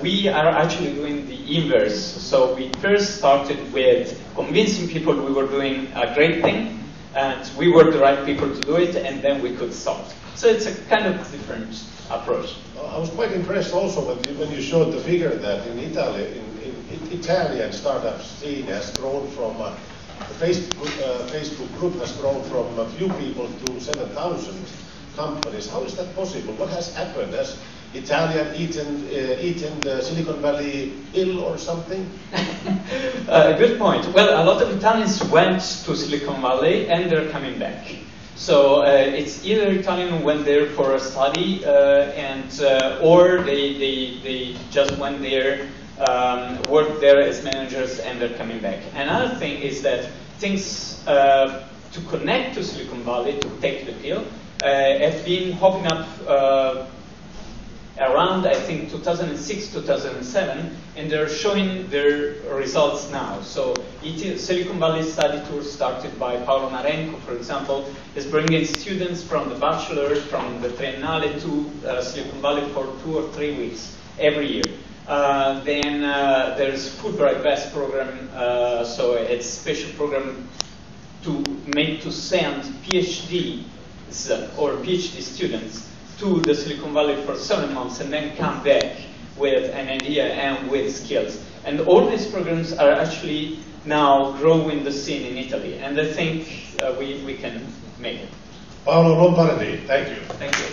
We are actually doing the inverse. So we first started with convincing people we were doing a great thing, and we were the right people to do it, and then we could start. So it's a kind of different approach. I was quite impressed also when you showed the figure that in Italy, Italian startup scene has grown from The Facebook group has grown from a few people to 7,000 companies. How is that possible? What has happened? Has Italia eaten the Silicon Valley ill or something? Good point. Well, a lot of Italians went to Silicon Valley and they're coming back. So it's either Italian went there for a study or they just went there, worked there as managers, and they're coming back. Another thing is that things to connect to Silicon Valley, to take the pill, have been popping up around, I think, 2006, 2007, and they're showing their results now. So Silicon Valley study tour started by Paolo Marenco, for example, is bringing students from the bachelor's, from the Triennale to Silicon Valley for 2 or 3 weeks every year. Then there's Food Bright Best program, so it's a special program to make to send PhDs or PhD students to the Silicon Valley for 7 months and then come back with an idea and with skills. And all these programs are actually now growing the scene in Italy, and I think we can make it. Paolo Lombardi, thank you. Thank you.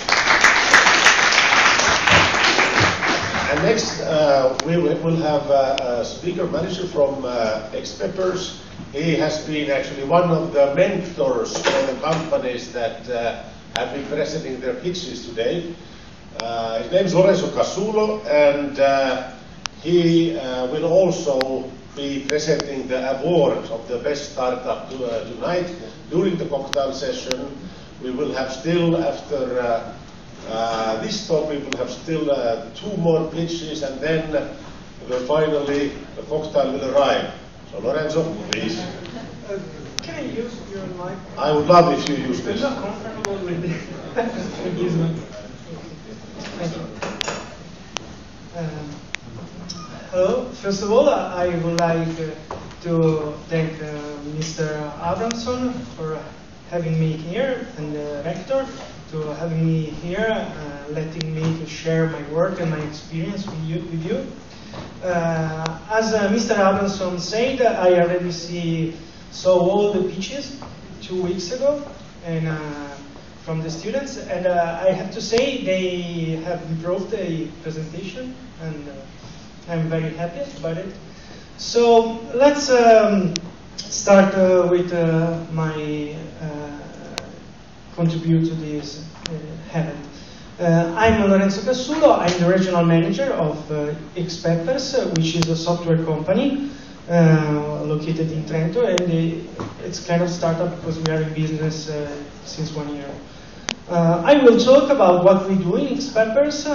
And next we will have a speaker manager from XPeppers. He has been actually one of the mentors for the companies that have been presenting their pitches today. His name is Lorenzo Cassulo, and he will also be presenting the award of the best startup tonight. During the cocktail session, we will have still, after this talk, we will have still 2 more pitches, and then finally the cocktail will arrive. So Lorenzo, please. Can I use your mic? I would love if you use this. I'm not comfortable with it. Hello. First of all, I would like to thank Mr. Abramson for having me here, and the rector to having me here, letting me to share my work and my experience with you. As Mr. Abramson said, I already saw all the pitches 2 weeks ago and from the students, and I have to say they have improved the presentation, and I'm very happy about it. So let's start with my contribute to this event. I'm Lorenzo Cassulo. I'm the regional manager of XPeppers, which is a software company located in Trento, and it's kind of startup because we are in business since 1 year. I will talk about what we do in XPeppers,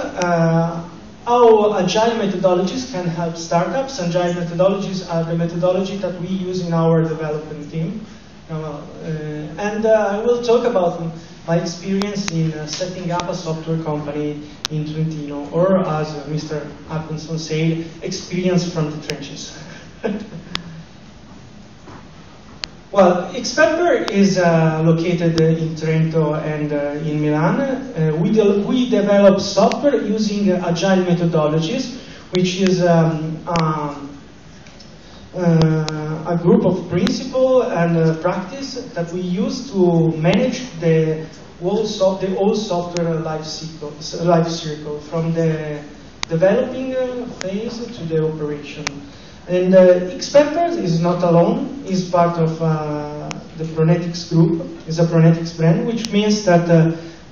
how agile methodologies can help startups. Agile methodologies are the methodology that we use in our development team. I will talk about my experience in setting up a software company in Trentino, or as Mr. Atkinson said, experience from the trenches. Well, XPepper is located in Trento and in Milan. We develop software using agile methodologies, which is a group of principles and practice that we use to manage the whole software life cycle, from the developing phase to the operation. And XPeppers is not alone, is part of the Pronetics group, is a Pronetics brand, which means that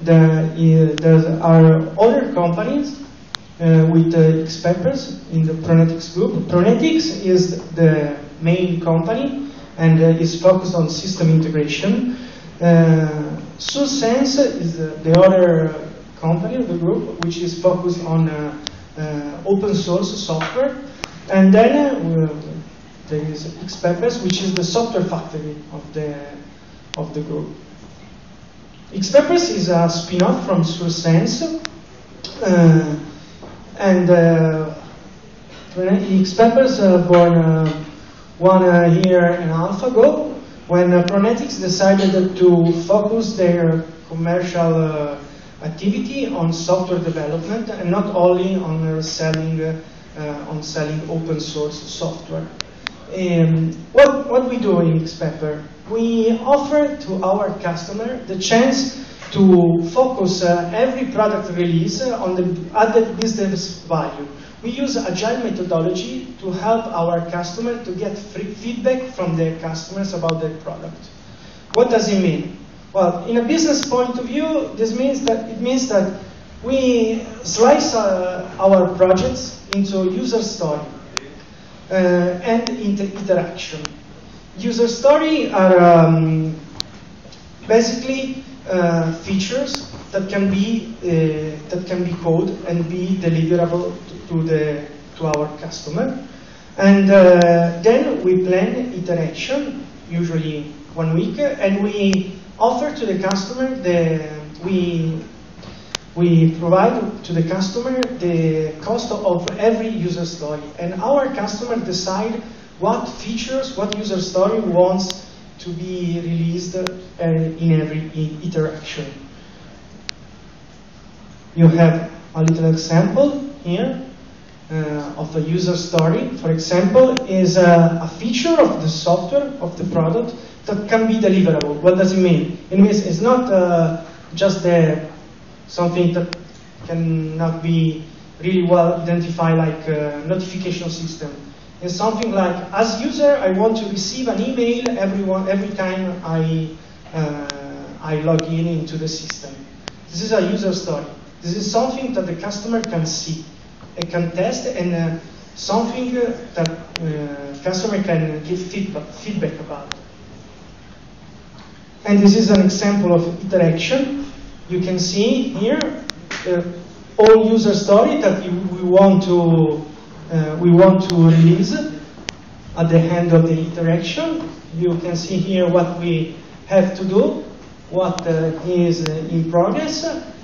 there are other companies with XPeppers in the Pronetics group. Pronetics is the main company and is focused on system integration. SUSense is the other company of the group, which is focused on open source software. And then there is XPeppers, which is the software factory of the group. XPeppers is a spin-off from SUSense, and XPeppers born 1 year and a half ago, when Pronetics decided to focus their commercial activity on software development and not only on selling open source software. What we do in XPepper, we offer to our customer the chance to focus every product release on the added business value. We use agile methodology to help our customer to get free feedback from their customers about their product. What does it mean? Well, in a business point of view, this means that we slice our projects into user story and interaction. User story are basically features that can be coded and be deliverable to our customer, and then we plan iteration, usually 1 week, and we offer to the customer the we provide to the customer the cost of every user story, and our customer decide what features, what user story wants to be released in every interaction. You have a little example here of a user story. For example, is a feature of the software, of the product, that can be deliverable. What does it mean? It means it's not just something that cannot be really well identified, like a notification system. It's something like, as user, I want to receive an email every time I log in into the system. This is a user story. This is something that the customer can see, it can test, and something that customer can give feedback about. And this is an example of interaction. You can see here all user story that we want to release at the end of the interaction. You can see here what we have to do, what is in progress.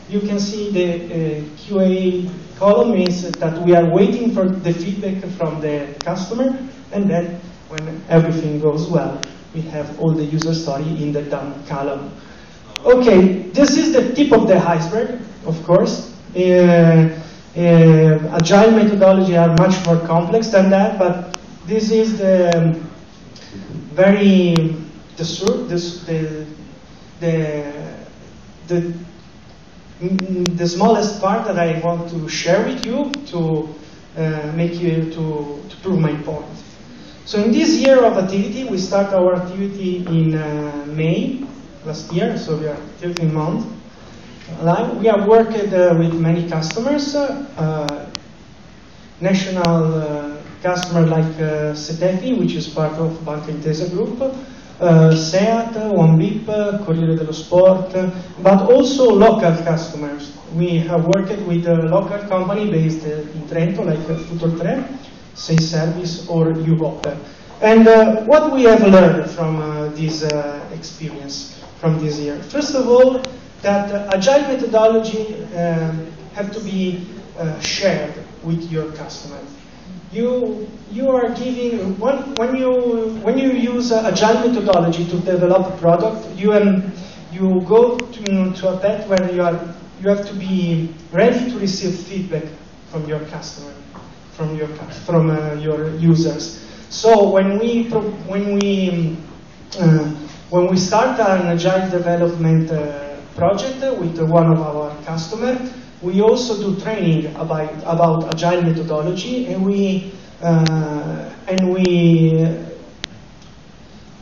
You can see the QA column is that we are waiting for the feedback from the customer, and then when everything goes well, we have all the user story in the done column. Okay, this is the tip of the iceberg, of course. Agile methodology are much more complex than that, but this is the smallest part that I want to share with you to make you to prove my point. So in this year of activity, we start our activity in May last year, so we are 13 months. We have worked with many customers, national customer like Setefi, which is part of Banca Intesa Group, SEAT, OneBip, Corriere dello Sport, but also local customers. We have worked with a local company based in Trento, like Futur3, SAS Service, or U@Chess. And what we have learned from this experience, from this year? First of all, that agile methodology have to be shared with your customer. You are giving when you use agile methodology to develop a product, you go to a path where you have to be ready to receive feedback from your customer, from your users. So when we start an agile development project with one of our customers, we also do training about agile methodology, and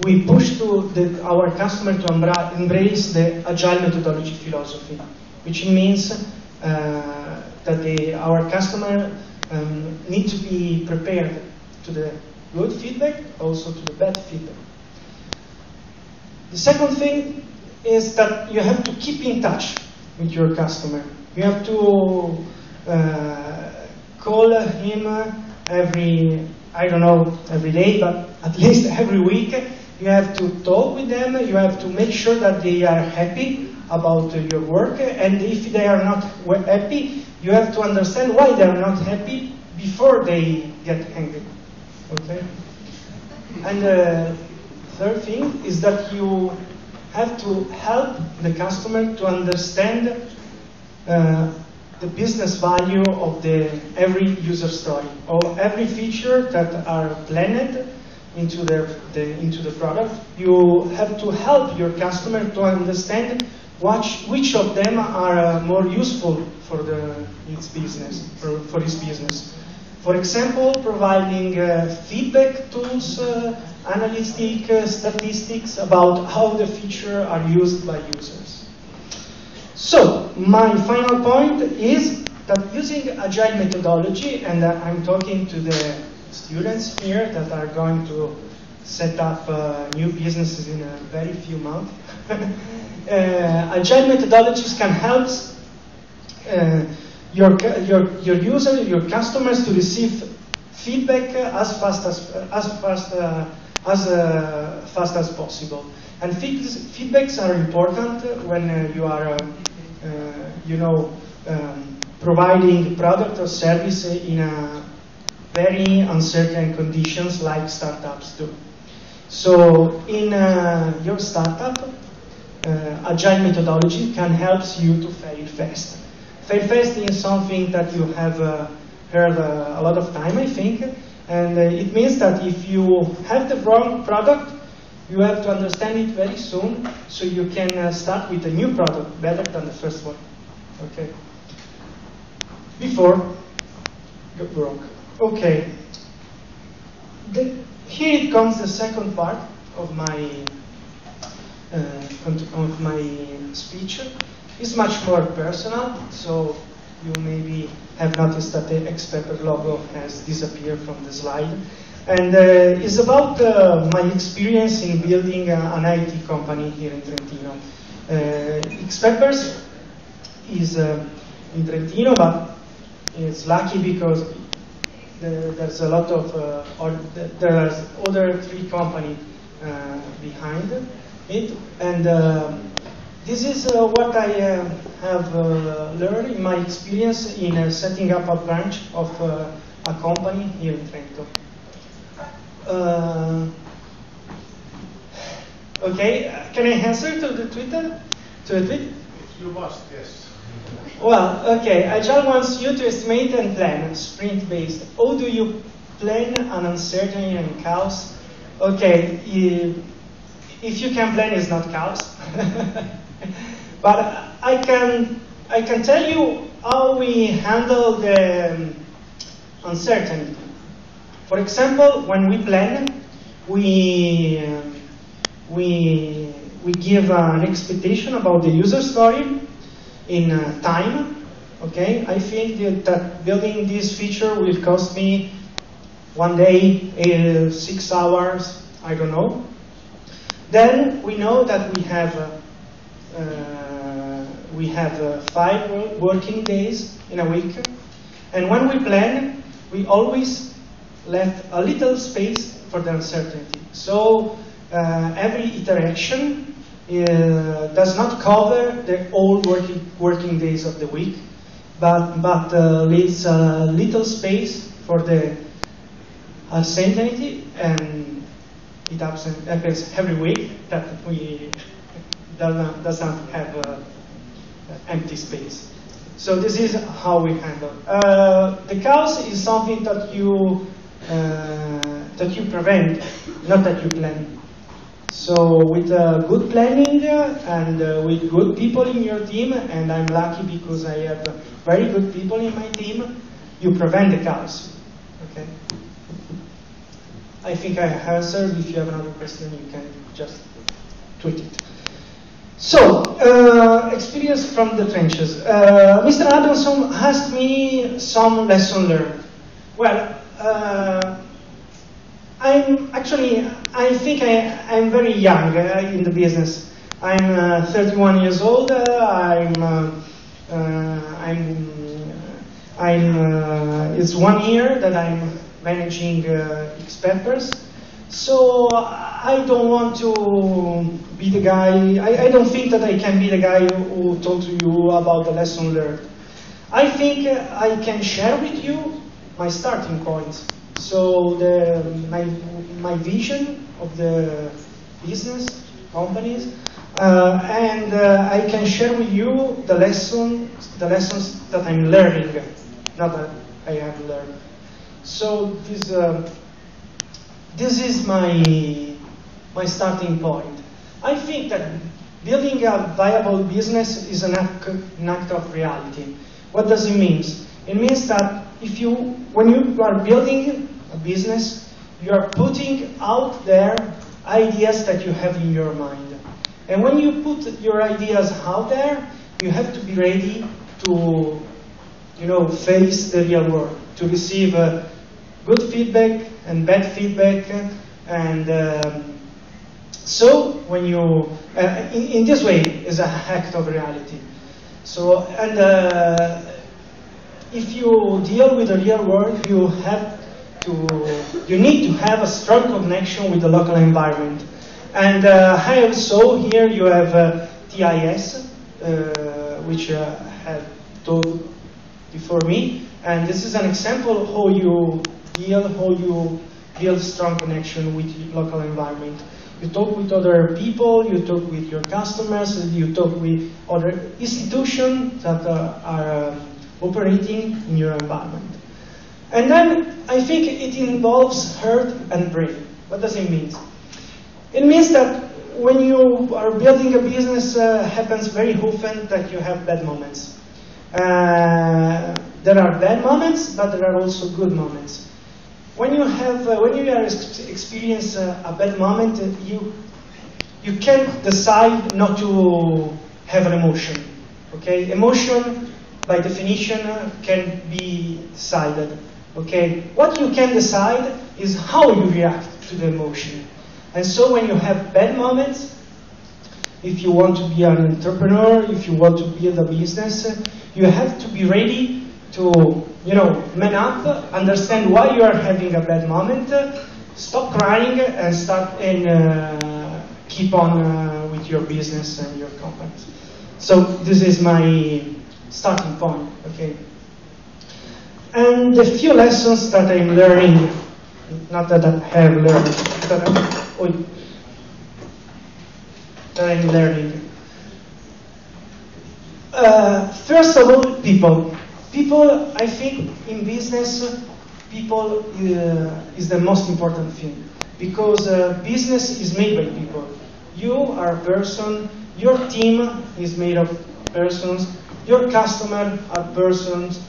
we push to our customer to embrace the agile methodology philosophy, which means that our customer need to be prepared to the good feedback, also to the bad feedback. The second thing is that you have to keep in touch with your customer. You have to call him every day, but at least every week. You have to talk with them. You have to make sure that they are happy about your work. And if they are not happy, you have to understand why they are not happy before they get angry. Okay? And the third thing is that you have to help the customer to understand the business value of every user story or every feature that are planned into the product. You have to help your customer to understand which of them are more useful for its business, for his business. For example, providing feedback tools, analytic statistics about how the features are used by users. So, my final point is that using agile methodology, and I'm talking to the students here that are going to set up new businesses in a very few months, agile methodologies can help your user, your customers to receive feedback as fast as possible. And feedbacks are important when you are, you know, providing product or service in a very uncertain conditions like startups do. So in your startup, agile methodology can help you to fail fast. Fail fast is something that you have heard a lot of time, I think, and it means that if you have the wrong product, you have to understand it very soon, so you can start with a new product better than the first one. Okay. Before got broke. Okay. Here it comes the second part of my speech. It's much more personal, so you maybe have noticed that the XPeppers logo has disappeared from the slide. And it's about my experience in building an IT company here in Trentino. XPeppers is in Trentino, but it's lucky because there's a lot of, there's other three companies behind it. And this is what I have learned in my experience in setting up a branch of a company here in Trento. Okay, can I answer to the Twitter? To the tweet? You must, yes. Well, okay, Agile wants you to estimate and plan, sprint-based. How do you plan an uncertainty and chaos? Okay, if you can plan, it's not chaos. But I can tell you how we handle the uncertainty. For example, when we plan, we give an expectation about the user story in time. Okay, I think that building this feature will cost me 1 day, 6 hours, I don't know. Then we know that we have 5 working days in a week, and when we plan, we always left a little space for the uncertainty. So every iteration does not cover the whole working days of the week, but leaves a little space for the uncertainty, and it happens every week that we doesn't have empty space. So this is how we handle. The chaos is something that you prevent, not that you plan. So with good planning and with good people in your team, and I'm lucky because I have very good people in my team, you prevent the chaos. Okay. I think I answered. If you have another question, you can just tweet it. So, experience from the trenches. Mr. Adamson asked me some lesson learned. Well, I think I'm very young in the business. I'm 31 years old. It's 1 year that I'm managing XPeppers. So I don't want to be the guy, I don't think that I can be the guy who told you about the lesson learned. I think I can share with you my starting points. So my vision of the business, companies, and I can share with you the lessons that I'm learning, not that I have learned. So this this is my starting point. I think that building a viable business is an act of reality. What does it mean? It means that when you are building a business, you are putting out there ideas that you have in your mind. And when you put your ideas out there, you have to be ready to, face the real world, to receive good feedback and bad feedback. And so when you, in this way, is an act of reality. So, and if you deal with the real world, you need to have a strong connection with the local environment. And I also here you have TIS, which have told before me, and this is an example how you build strong connection with local environment. You talk with other people, you talk with your customers, you talk with other institutions that are operating in your environment. And then I think it involves heart and brain. What does it mean? It means that when you are building a business, happens very often that you have bad moments. There are bad moments, but there are also good moments. When you experience a bad moment, you can't decide not to have an emotion. Okay, emotion by definition can be decided. Okay, what you can decide is how you react to the emotion. And so when you have bad moments, if you want to be an entrepreneur, if you want to build a business, you have to be ready to, man up, understand why you are having a bad moment, stop crying, and keep on with your business and your company. So this is my starting point, okay? And the few lessons that I'm learning, not that I have learned, that I'm learning. First of all, people. People, I think, in business, people is the most important thing, because business is made by people. You are a person, your team is made of persons, your customer are persons,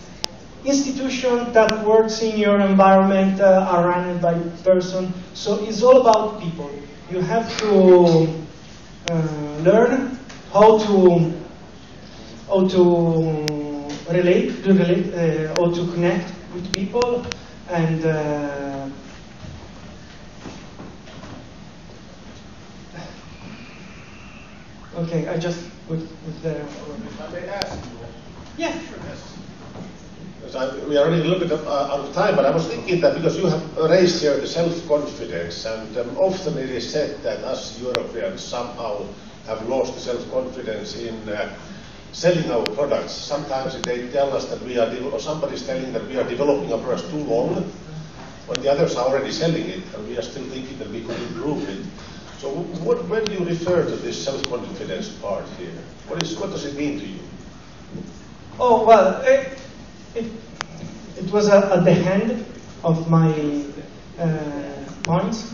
institutions that works in your environment are run by person, so it's all about people. You have to learn how to connect with people, and okay, I just put there. Yeah. So we are running a little bit out of time, but I was thinking that because you have raised here the self-confidence, and often it is said that us Europeans somehow have lost the self-confidence in selling our products. Sometimes they tell us that we are, or somebody is telling that we are developing our products too long, but the others are already selling it, and we are still thinking that we could improve it. So when do you refer to this self-confidence part here? What does it mean to you? Oh, well, It was at the end of my points.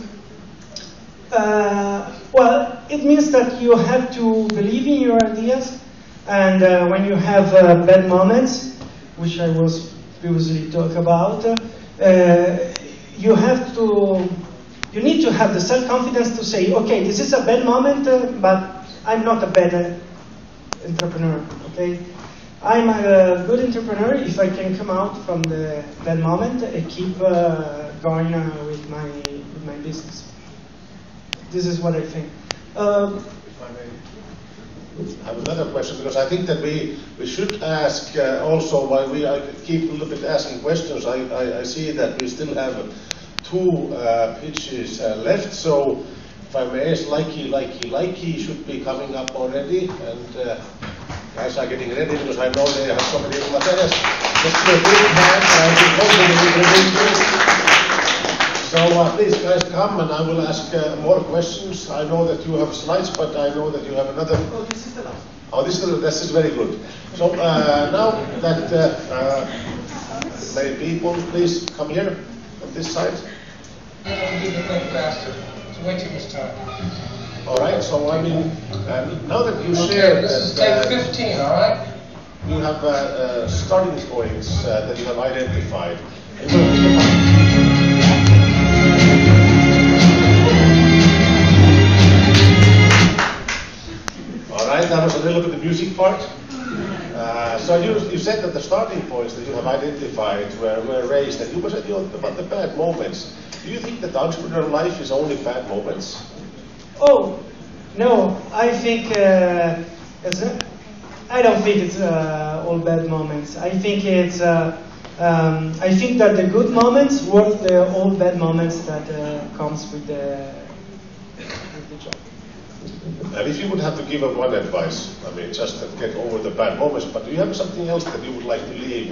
Well, it means that you have to believe in your ideas, and when you have bad moments, which I was previously talking about, you need to have the self-confidence to say, okay, this is a bad moment, but I'm not a bad entrepreneur, okay? I'm a good entrepreneur if I can come out from that moment and keep going with my business. This is what I think. If I may, I have another question, because I think that we should ask also why I keep a little bit asking questions. I see that we still have two pitches left, so if I may ask, Likey should be coming up already, and guys are getting ready because I know they have so many materials. Let's do a big hand, and so please guys come, and I will ask more questions. I know that you have slides, but I know that you have another. Oh, this is the last. Oh, this is very good. So now that may people please come here on this side. It'll be the thing faster. It's way too much time. All right, so I mean, now that you shared this that, is take 15, all right? You have starting points that you have identified. All right, that was a little bit of the music part. So you said that the starting points that you have identified were raised, and you were said about the bad moments. Do you think that entrepreneurial life is only bad moments? Oh, no. I think I don't think it's all bad moments. I think it's I think that the good moments worth the all bad moments that comes with the job. And if you would have to give one advice, I mean, just to get over the bad moments, but do you have something else that you would like to leave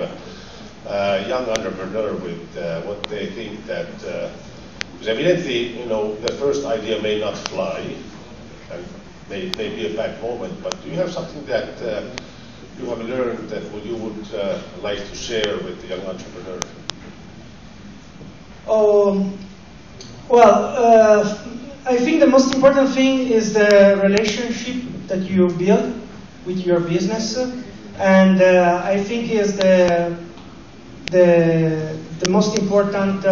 a young entrepreneur with what they think that, because evidently, you know, the first idea may not fly, and may be a bad moment, but do you have something that you have learned that you would like to share with the young entrepreneur? Oh, well, I think the most important thing is the relationship that you build with your business, and I think is the most important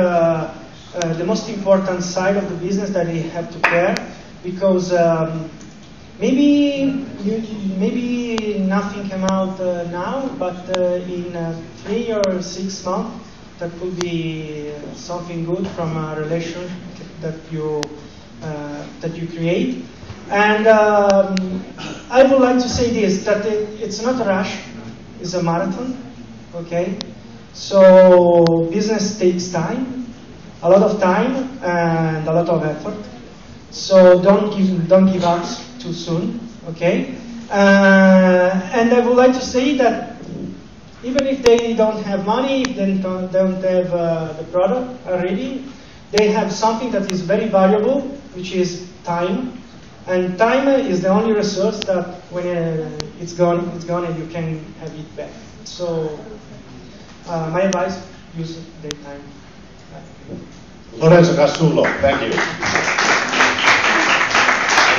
side of the business that you have to care, because maybe nothing came out now, but in 3 or 6 months that could be something good from a relationship that you create. And I would like to say this, that it's not a rush, it's a marathon, okay? So business takes time, a lot of time and a lot of effort. So don't give up too soon, okay? And I would like to say that even if they don't have money, if they don't have the product already, they have something that is very valuable, which is time, and time is the only resource that when it's gone, and you can have it back. So my advice: use the time. Lorenzo Cassulo, thank you.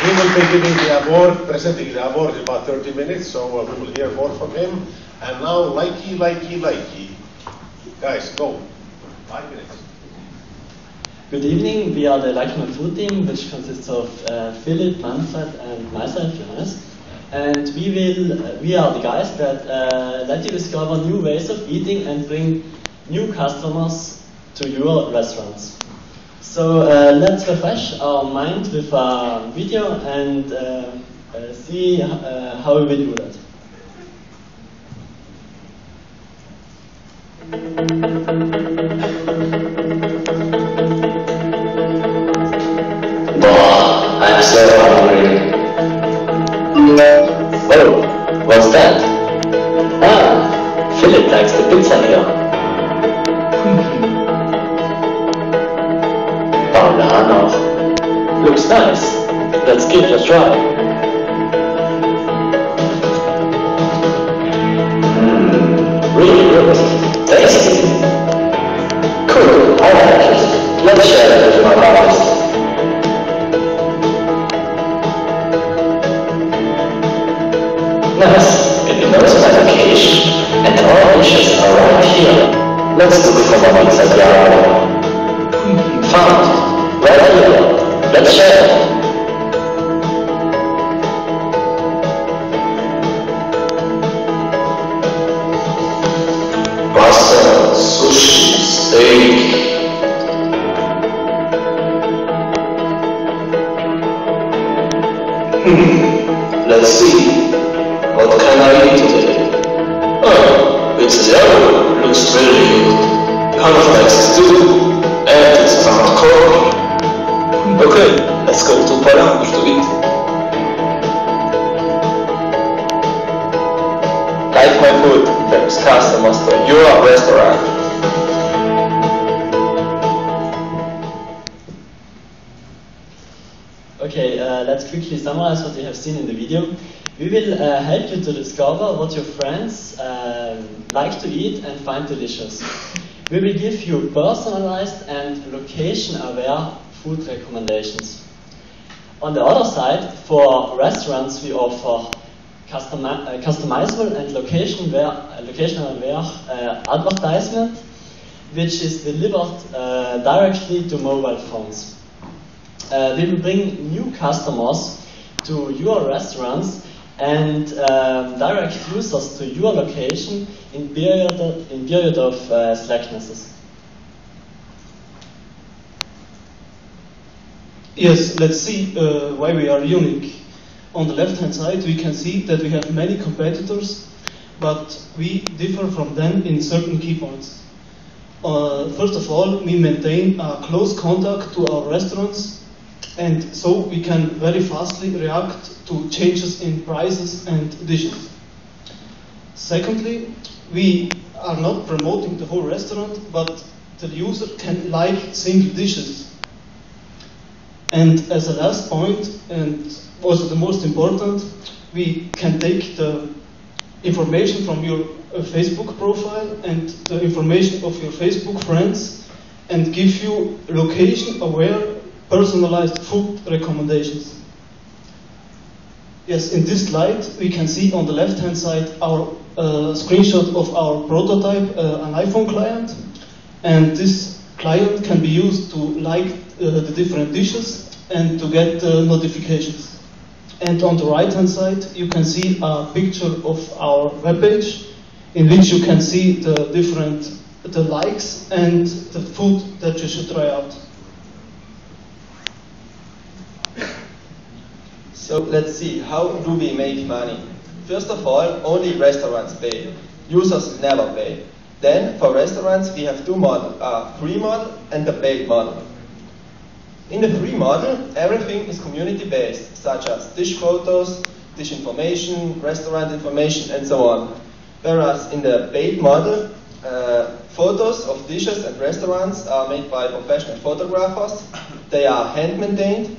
We will be giving the award, presenting the award in about 30 minutes, so we will hear more from him. And now, likey, guys, go. 5 minutes. Good evening, we are the Liking & Food team, which consists of Philip, Manfred and myself, Johannes. And we are the guys that let you discover new ways of eating and bring new customers to your restaurants. So let's refresh our mind with a video and see how we will do that. Oh, I'm so hungry. Oh, what's that? Ah, Philip likes the pizza here. Banana. Looks nice. Let's give it a try. Really good. Tasty. Cool, I like it. Let's share it with my brothers. Nice, it knows my location, and all dishes are right here. Let's look for the ones that are found. Right here. Let's share it. Pasta, sushi, steak. Let's see. What can I eat today? Oh, it's yellow, looks really good. Cornflakes too, and it's not cold. Okay, let's go to Opera to eat. Like my food, thanks customers to your restaurant. Okay, let's quickly summarize what you have seen in the video. We will help you to discover what your friends like to eat and find delicious. We will give you personalized and location-aware food recommendations. On the other side, for restaurants, we offer customizable and location-aware advertisement, which is delivered directly to mobile phones. We will bring new customers to your restaurants and direct users to your location in period of slacknesses. Yes, let's see why we are unique. On the left-hand side, we can see that we have many competitors, but we differ from them in certain key points. First of all, we maintain a close contact to our restaurants, and so we can very fastly react to changes in prices and dishes. Secondly, we are not promoting the whole restaurant, but the user can like single dishes. And as a last point, and also the most important, we can take the information from your Facebook profile and the information of your Facebook friends and give you location-aware personalized food recommendations. Yes, in this slide we can see on the left-hand side our screenshot of our prototype, an iPhone client, and this client can be used to like the different dishes and to get notifications. And on the right-hand side, you can see a picture of our webpage, in which you can see the different likes and the food that you should try out. So let's see, how do we make money? First of all, only restaurants pay. Users never pay. Then, for restaurants, we have two models, a free model and a paid model. In the free model, everything is community-based, such as dish photos, dish information, restaurant information, and so on. Whereas in the paid model, photos of dishes and restaurants are made by professional photographers. They are hand-maintained.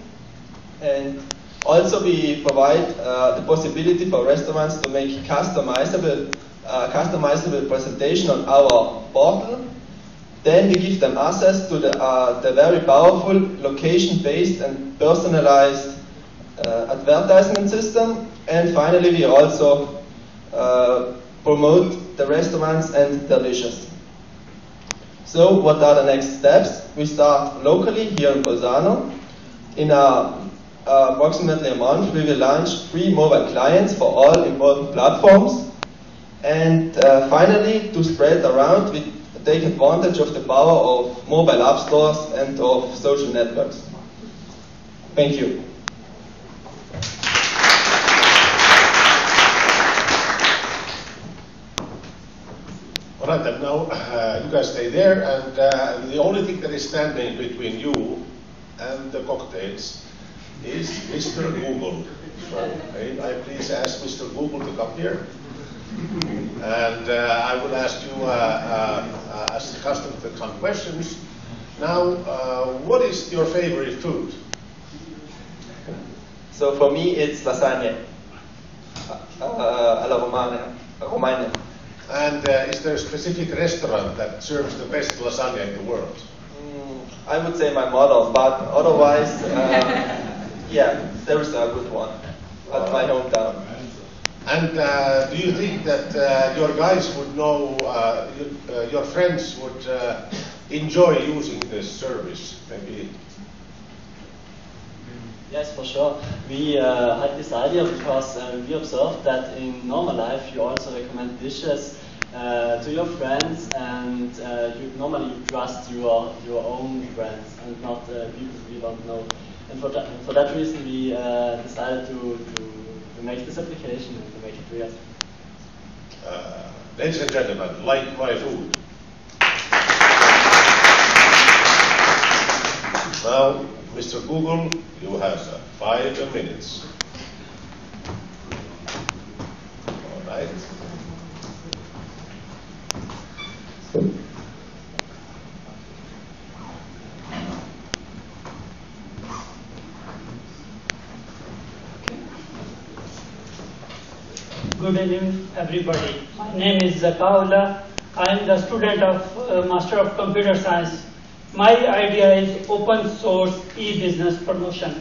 And also we provide the possibility for restaurants to make customizable presentation on our portal. Then we give them access to the very powerful location-based and personalized advertisement system. And finally, we also promote the restaurants and their dishes. So what are the next steps? We start locally here in Bolzano. In approximately a month, we will launch 3 mobile clients for all important platforms. And finally, to spread around, we take advantage of the power of mobile app stores and of social networks. Thank you. All right, and now you guys stay there, and the only thing that is standing between you and the cocktails is Mr. Google. So may I please ask Mr. Google to come here? And I will ask you, as the custom, some questions. Now, what is your favorite food? So for me, it's lasagna. Alla Romagna. And is there a specific restaurant that serves the best lasagna in the world? I would say my mother, but otherwise, yeah, there is a good one at my hometown. And do you think that your guys would know, your friends would enjoy using this service? Maybe. Yes, for sure. We had this idea because we observed that in normal life you also recommend dishes to your friends, and you normally trust your own friends and not people you don't know. And for that reason, we decided to make this application and to make it real. Ladies and gentlemen, like my food. Now, Mr. Google, you have 5 minutes. All right. Good evening, everybody. My name is Paola. I am the student of Master of Computer Science. My idea is open source e-business promotion.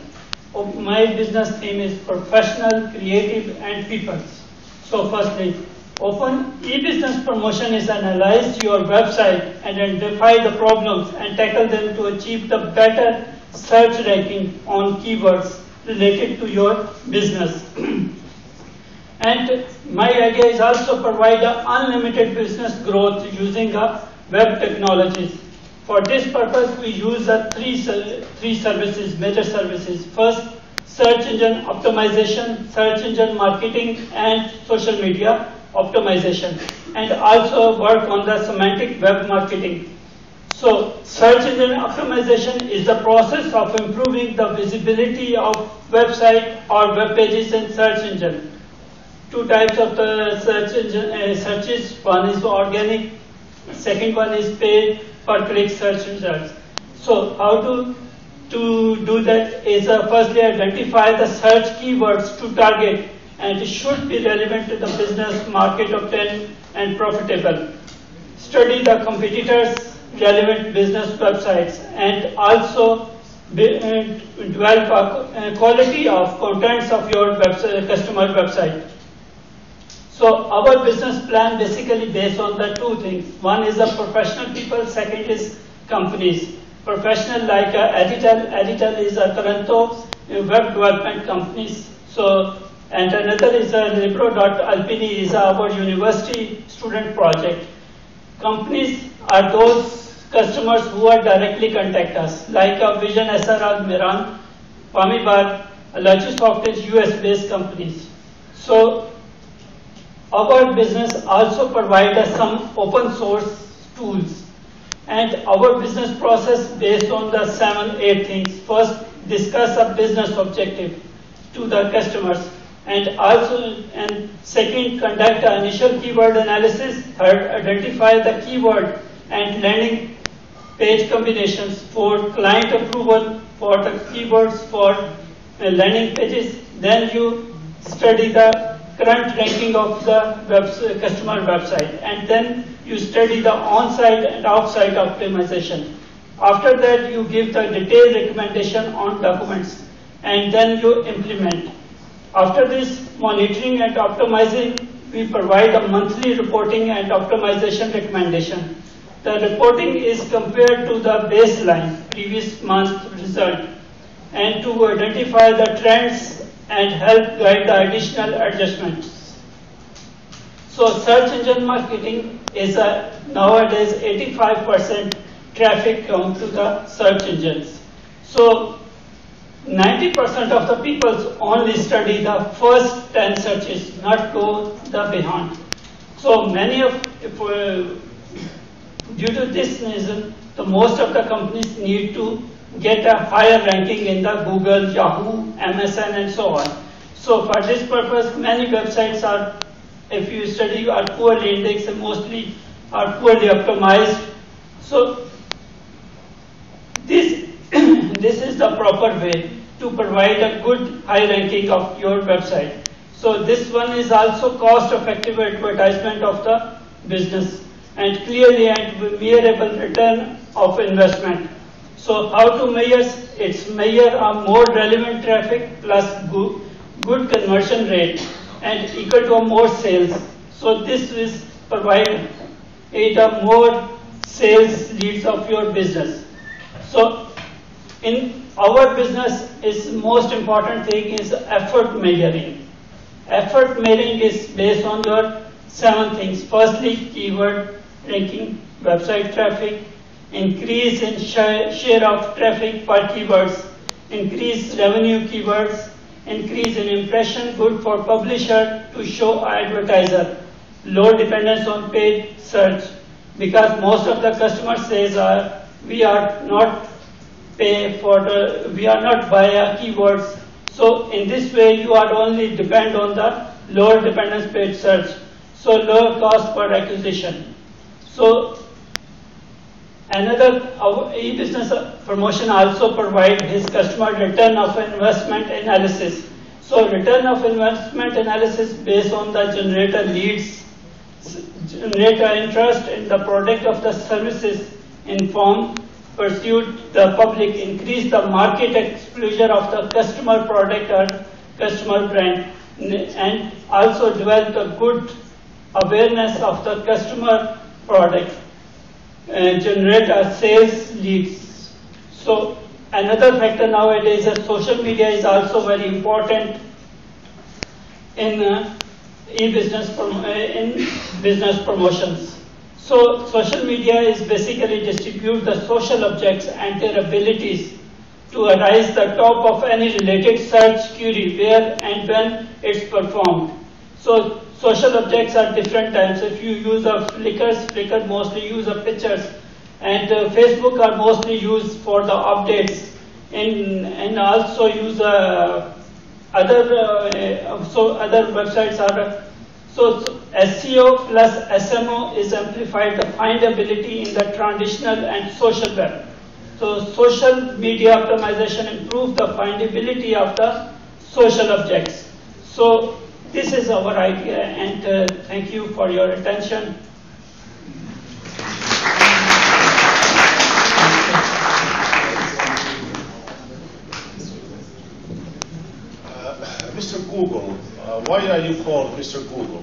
My business theme is professional, creative, and people's. So firstly, open e-business promotion is analyze your website and identify the problems and tackle them to achieve the better search ranking on keywords related to your business. And my idea is also provide an unlimited business growth using web technologies. For this purpose, we use three services, major services. First, search engine optimization, search engine marketing, and social media optimization. And also work on the semantic web marketing. So, search engine optimization is the process of improving the visibility of website or web pages in search engine. Two types of the search engine searches. One is organic, second one is paid per click search results. So how to do that is firstly identify the search keywords to target, and it should be relevant to the business market obtained and profitable. Study the competitors' relevant business websites and also develop a quality of contents of your website, customer website. So our business plan basically based on the two things. One is the professional people, second is companies. Professional like Editel. Editel is a Toronto web development company. So, and another is Libro.Alpini is our university student project. Companies are those customers who are directly contact us, like Vision, SRL, Miran, Pamibar, Logisoft is US-based companies. So, our business also provides us some open source tools, and our business process based on the 7-8 things. First, discuss a business objective to the customers, and second, conduct an initial keyword analysis. Third, identify the keyword and landing page combinations. Fourth, client approval for the keywords for landing pages. Then you study the current ranking of the customer website, and then you study the on-site and off-site optimization. After that, you give the detailed recommendation on documents, and then you implement. After this, monitoring and optimizing, we provide a monthly reporting and optimization recommendation. The reporting is compared to the baseline, previous month's result, and to identify the trends and help guide the additional adjustments. So search engine marketing is nowadays 85% traffic comes to the search engines. So 90% of the people only study the first 10 searches, not go the behind. So many of, due to this reason, the most of the companies need to get a higher ranking in the Google, Yahoo, MSN, and so on. So for this purpose, many websites are, if you study, are poorly indexed and mostly are poorly optimized. So this, this is the proper way to provide a good high ranking of your website. So this one is also cost-effective advertisement of the business and clearly and measurable return of investment. So how to measure? It's measure a more relevant traffic plus good conversion rate and equal to more sales. So this is provide it a more sales leads of your business. So in our business, is most important thing is effort measuring. Effort measuring is based on your 7 things. Firstly, keyword ranking, website traffic, increase in share of traffic per keywords, increase revenue keywords, increase in impression good for publisher to show advertiser, low dependence on paid search, because most of the customers says we are not pay for the, we are not via keywords. So in this way you are only depend on the lower dependence paid search, so lower cost per acquisition. So another, our e-business promotion also provides his customer return of investment analysis. So return of investment analysis based on the generator leads generate an interest in the product of the services in form, pursued the public, increase the market exposure of the customer product or customer brand, and also develop a good awareness of the customer product, and generate a sales leads. So another factor nowadays is that social media is also very important in business promotions. So social media is basically distribute the social objects and their abilities to arise the top of any related search query where and when it's performed. So social objects are different types. If you use a Flickr mostly use a pictures, and Facebook are mostly used for the updates, and also use other websites are. So SEO plus SMO is amplified the findability in the traditional and social web. So social media optimization improves the findability of the social objects. So this is our idea, and thank you for your attention. Mr. Google, why are you called Mr. Google?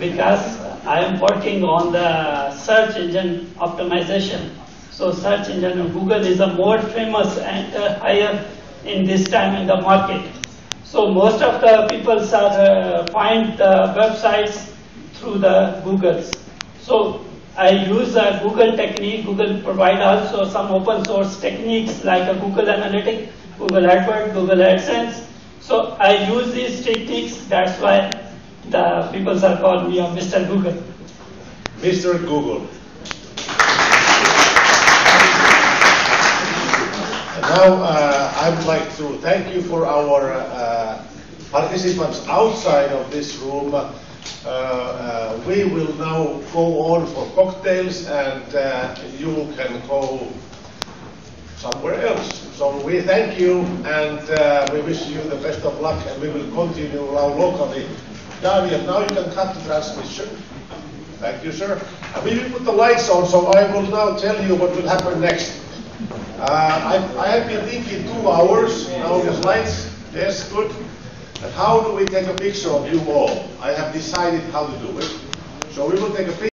Because I am working on the search engine optimization. So search engine of Google is a more famous and higher in this time in the market. So most of the people find the websites through the Googles. So I use a Google technique. Google provide also some open source techniques like a Google Analytics, Google AdWords, Google AdSense. So I use these techniques. That's why the people are called me Mr. Google. Mr. Google. Now I would like to thank you for our participants outside of this room. We will now go on for cocktails, and you can go somewhere else. So we thank you, and we wish you the best of luck, and we will continue now locally. Daniel, now you can cut the transmission. Thank you, sir. We will put the lights on, so I will now tell you what will happen next. I have been thinking 2 hours, now the slides, yes, good. And how do we take a picture of you all? I have decided how to do it. So we will take a picture.